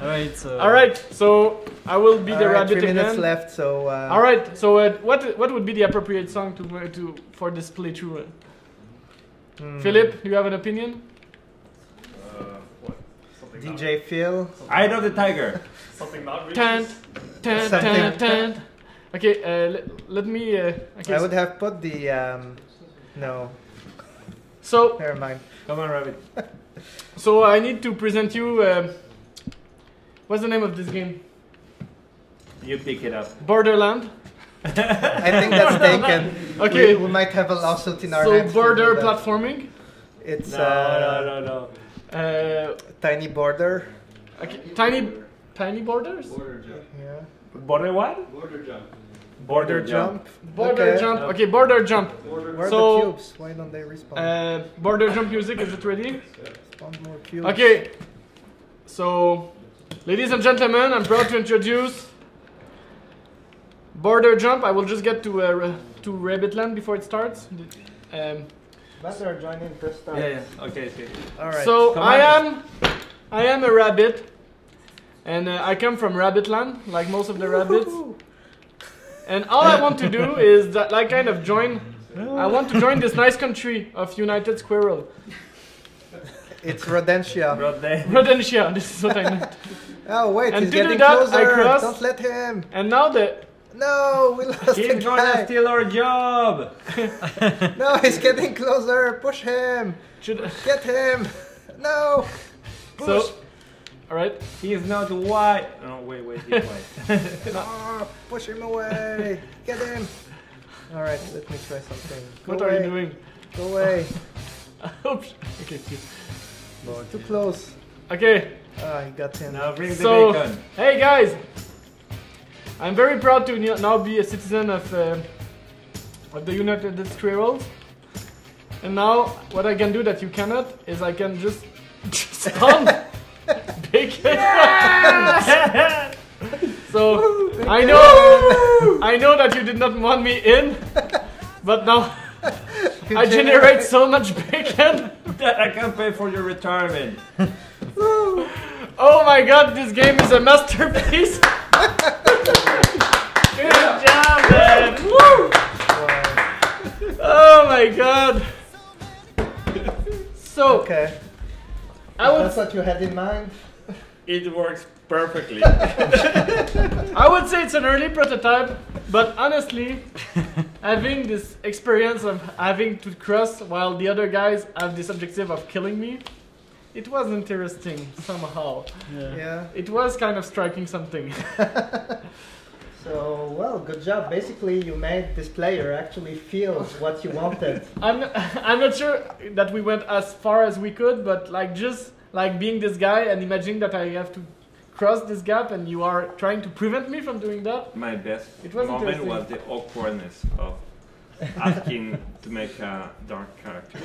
All right, so all right, so I will be all the right, rabbit three again. Minutes left, so uh, all right, so uh, what what would be the appropriate song to uh, to for this playthrough? Mm. Philip, do you have an opinion? Uh, what? Something D J Phil. Eye of the Tiger. Something not tan, tan, tan, tan. Okay, uh, le let me... Uh, okay. I would have put the... Um, no. So... Never mind. Come on, Rabbit. So I need to present you... Uh, what's the name of this game? You pick it up. Borderland. I think that's taken. Okay. We, we might have a lawsuit in our so hands. So border platforming? It's... No, uh, no, no, no. Uh, Tiny Border. Okay. Tiny... Border. Tiny borders? Border jump. Yeah. Border what? Border jump. Border jump. Border jump. Okay, border jump. Where are the cubes? Why don't they respawn? Uh, border jump music, is it ready? Spawn more cubes. Okay. So, ladies and gentlemen, I'm proud to introduce Border Jump. I will just get to uh, to Rabbitland before it starts. Um, Better join in to start. Yeah, yeah. Okay, okay. All right. So, Come I on. am I am a rabbit. And uh, I come from Rabbitland, like most of the rabbits. And all I want to do is that, like, kind of join. I want to join this nice country of United Squirrel. It's Rodentia. Rodentia. This is what I meant. Oh wait, and he's to getting do that, closer. I cross, don't let him. And now the. No, we lost the guy. He's gonna steal our job. No, he's getting closer. Push him. Should get him. No. Push. So, all right. He is not white. No, wait, wait, he's white. Oh, push him away. Get him. All right, let me try something. Go what away. Are you doing? Go away. Oops. Okay, Lord, too close. Okay. Ah, he got him. Now bring so, the bacon. Hey guys, I'm very proud to now be a citizen of uh, of the United Squirrels. And now what I can do that you cannot is I can just spawn. Yes! So I know I know that you did not want me in, but now I generate so much bacon that I can pay for your retirement. Oh my god, this game is a masterpiece. Good job, man. Woo! Oh my god. So okay. I would, that's what you had in mind? It works perfectly. I would say it's an early prototype, but honestly, having this experience of having to cross while the other guys have this objective of killing me, it was interesting somehow. Yeah. Yeah. It was kind of striking something. So, well, good job. Basically, you made this player actually feel what you wanted. I'm not, I'm not sure that we went as far as we could, but like just like being this guy and imagining that I have to cross this gap and you are trying to prevent me from doing that. My best it was moment was the awkwardness of asking to make a dark character.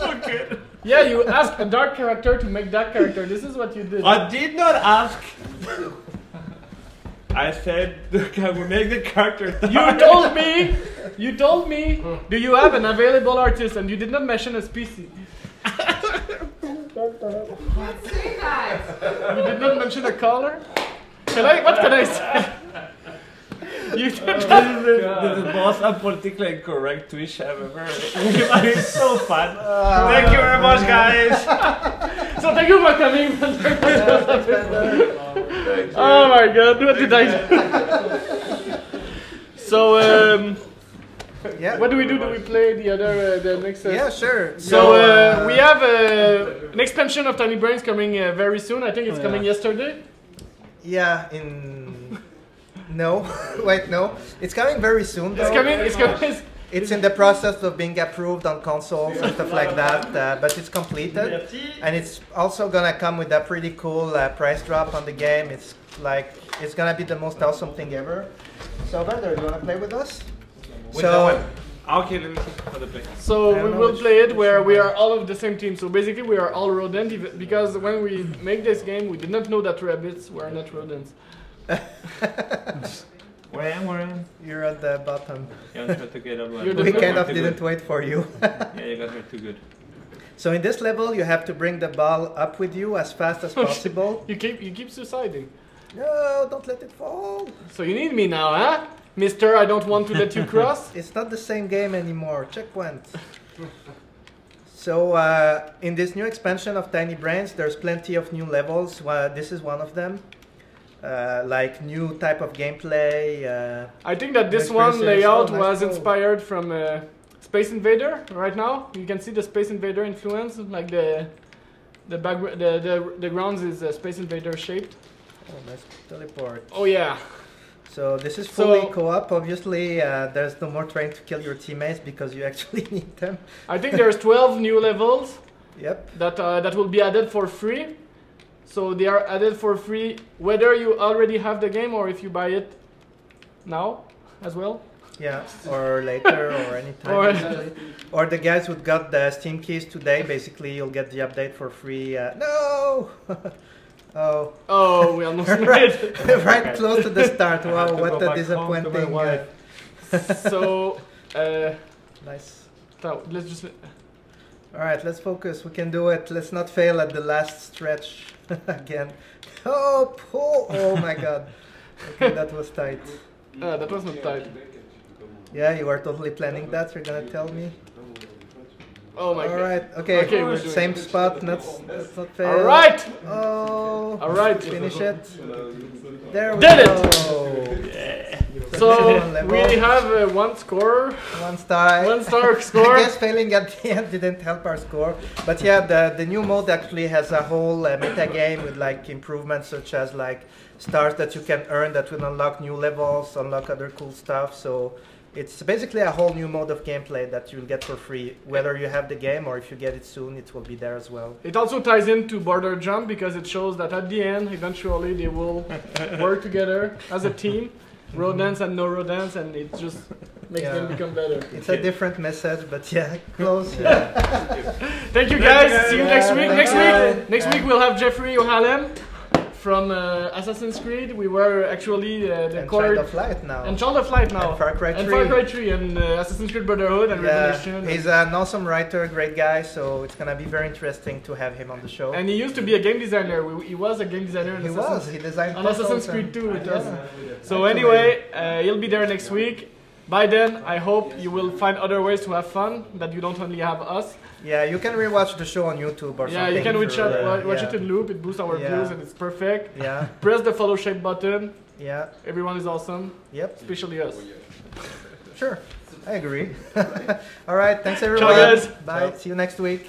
So good. Yeah, you asked a dark character to make that character. This is what you did. I did not ask. I said, can we make the character dark? You told me, you told me, do you have an available artist? And you did not mention a species. What say that? You did not mention a color? Can I, what can I say? You did oh, not. This is the most unpolitically incorrect Twitch I've ever heard. It's so fun. Uh, thank you very much, guys. So thank you for coming. Oh my god, what did I do? So, um, yeah. What do we do? Do we play the other, uh, the next? Uh, yeah, sure. So uh, we have uh, an expansion of Tiny Brains coming uh, very soon. I think it's oh, coming yeah. yesterday. Yeah, in. No, wait, no. It's coming very soon. Though. It's coming. It's coming. It's in the process of being approved on consoles and stuff like that, uh, but it's completed. And it's also gonna come with a pretty cool uh, price drop on the game. It's like, it's gonna be the most awesome thing ever. So Vander, you wanna play with us? With so, okay, let me for the play. So we will which, play it where we are all of the same team. So basically we are all rodent, because when we make this game, we did not know that rabbits were not rodents. Where am I? You're at the bottom. Yeah, to get up, like, we kind of didn't good. wait for you. Yeah, you got me too good. So in this level, you have to bring the ball up with you as fast as possible. you keep you keep suiciding. No, don't let it fall. So you need me now, huh? Mister, I don't want to let you cross. It's not the same game anymore. Checkpoint. So uh, in this new expansion of Tiny Brains, there's plenty of new levels. Uh, this is one of them. Uh, like new type of gameplay. Uh, I think that this one layout oh, was cool. inspired from uh, Space Invader. Right now, you can see the Space Invader influence. Like the the back, the, the the grounds is uh, Space Invader shaped. Oh, nice teleport. Oh yeah. So this is fully so, co-op. Obviously, uh, there's no more trying to kill your teammates because you actually need them. I think there's twelve new levels. Yep. That uh, that will be added for free. So they are added for free, whether you already have the game or if you buy it now as well. Yeah, or later or anytime. or, uh, or the guys who got the Steam keys today, basically you'll get the update for free. Uh, no! oh. Oh, we almost right, it. Right close to the start. Wow, what a disappointing. Uh, so, uh, nice. So, let's just... All right, let's focus. We can do it. Let's not fail at the last stretch again. Oh, pull. Oh my God. Okay, that was tight. Uh, that was not tight. Yeah, you were totally planning that. You're gonna tell me. Oh my God. All right. Okay. okay we're same doing. spot. Not, let's not fail. All right. Oh. All right. Finish it. There we Did go. Did it. Yeah. So we have uh, one score, one star, one star score. I guess failing at the end didn't help our score, but yeah, the the new mode actually has a whole uh, meta game with like improvements such as like stars that you can earn that will unlock new levels, unlock other cool stuff. So it's basically a whole new mode of gameplay that you'll get for free, whether you have the game or if you get it soon, it will be there as well. It also ties into Border Jump because it shows that at the end, eventually they will work together as a team. Rodents and no rodents, and it just makes yeah. them become better. It's okay. a different message, but yeah, close. Yeah. Thank you guys. Thank you. See you next week. Next week, next week we'll have Jeffrey O'Halem from uh, Assassin's Creed. We were actually uh, the and Child of Light now. And Child of Light now. And Far Cry three. And Far Cry three and uh, Assassin's Creed Brotherhood and yeah. Revolution. He's an awesome writer, great guy. So it's gonna be very interesting to have him on the show. And he used to be a game designer. We, he was a game designer. In he Assassin's, was. He designed on Assassin's Creed two with us. Yeah. So anyway, uh, he'll be there next week. By then, I hope you will find other ways to have fun, that you don't only have us. Yeah, you can rewatch the show on YouTube or yeah, something. Yeah, you can watch, or, uh, watch yeah. it in loop, it boosts our yeah. views and it's perfect. Yeah. Press the follow shape button. Yeah. Everyone is awesome. Yep. Especially us. Sure, I agree. All right, thanks everyone. Ciao guys. Bye, Ciao. See you next week.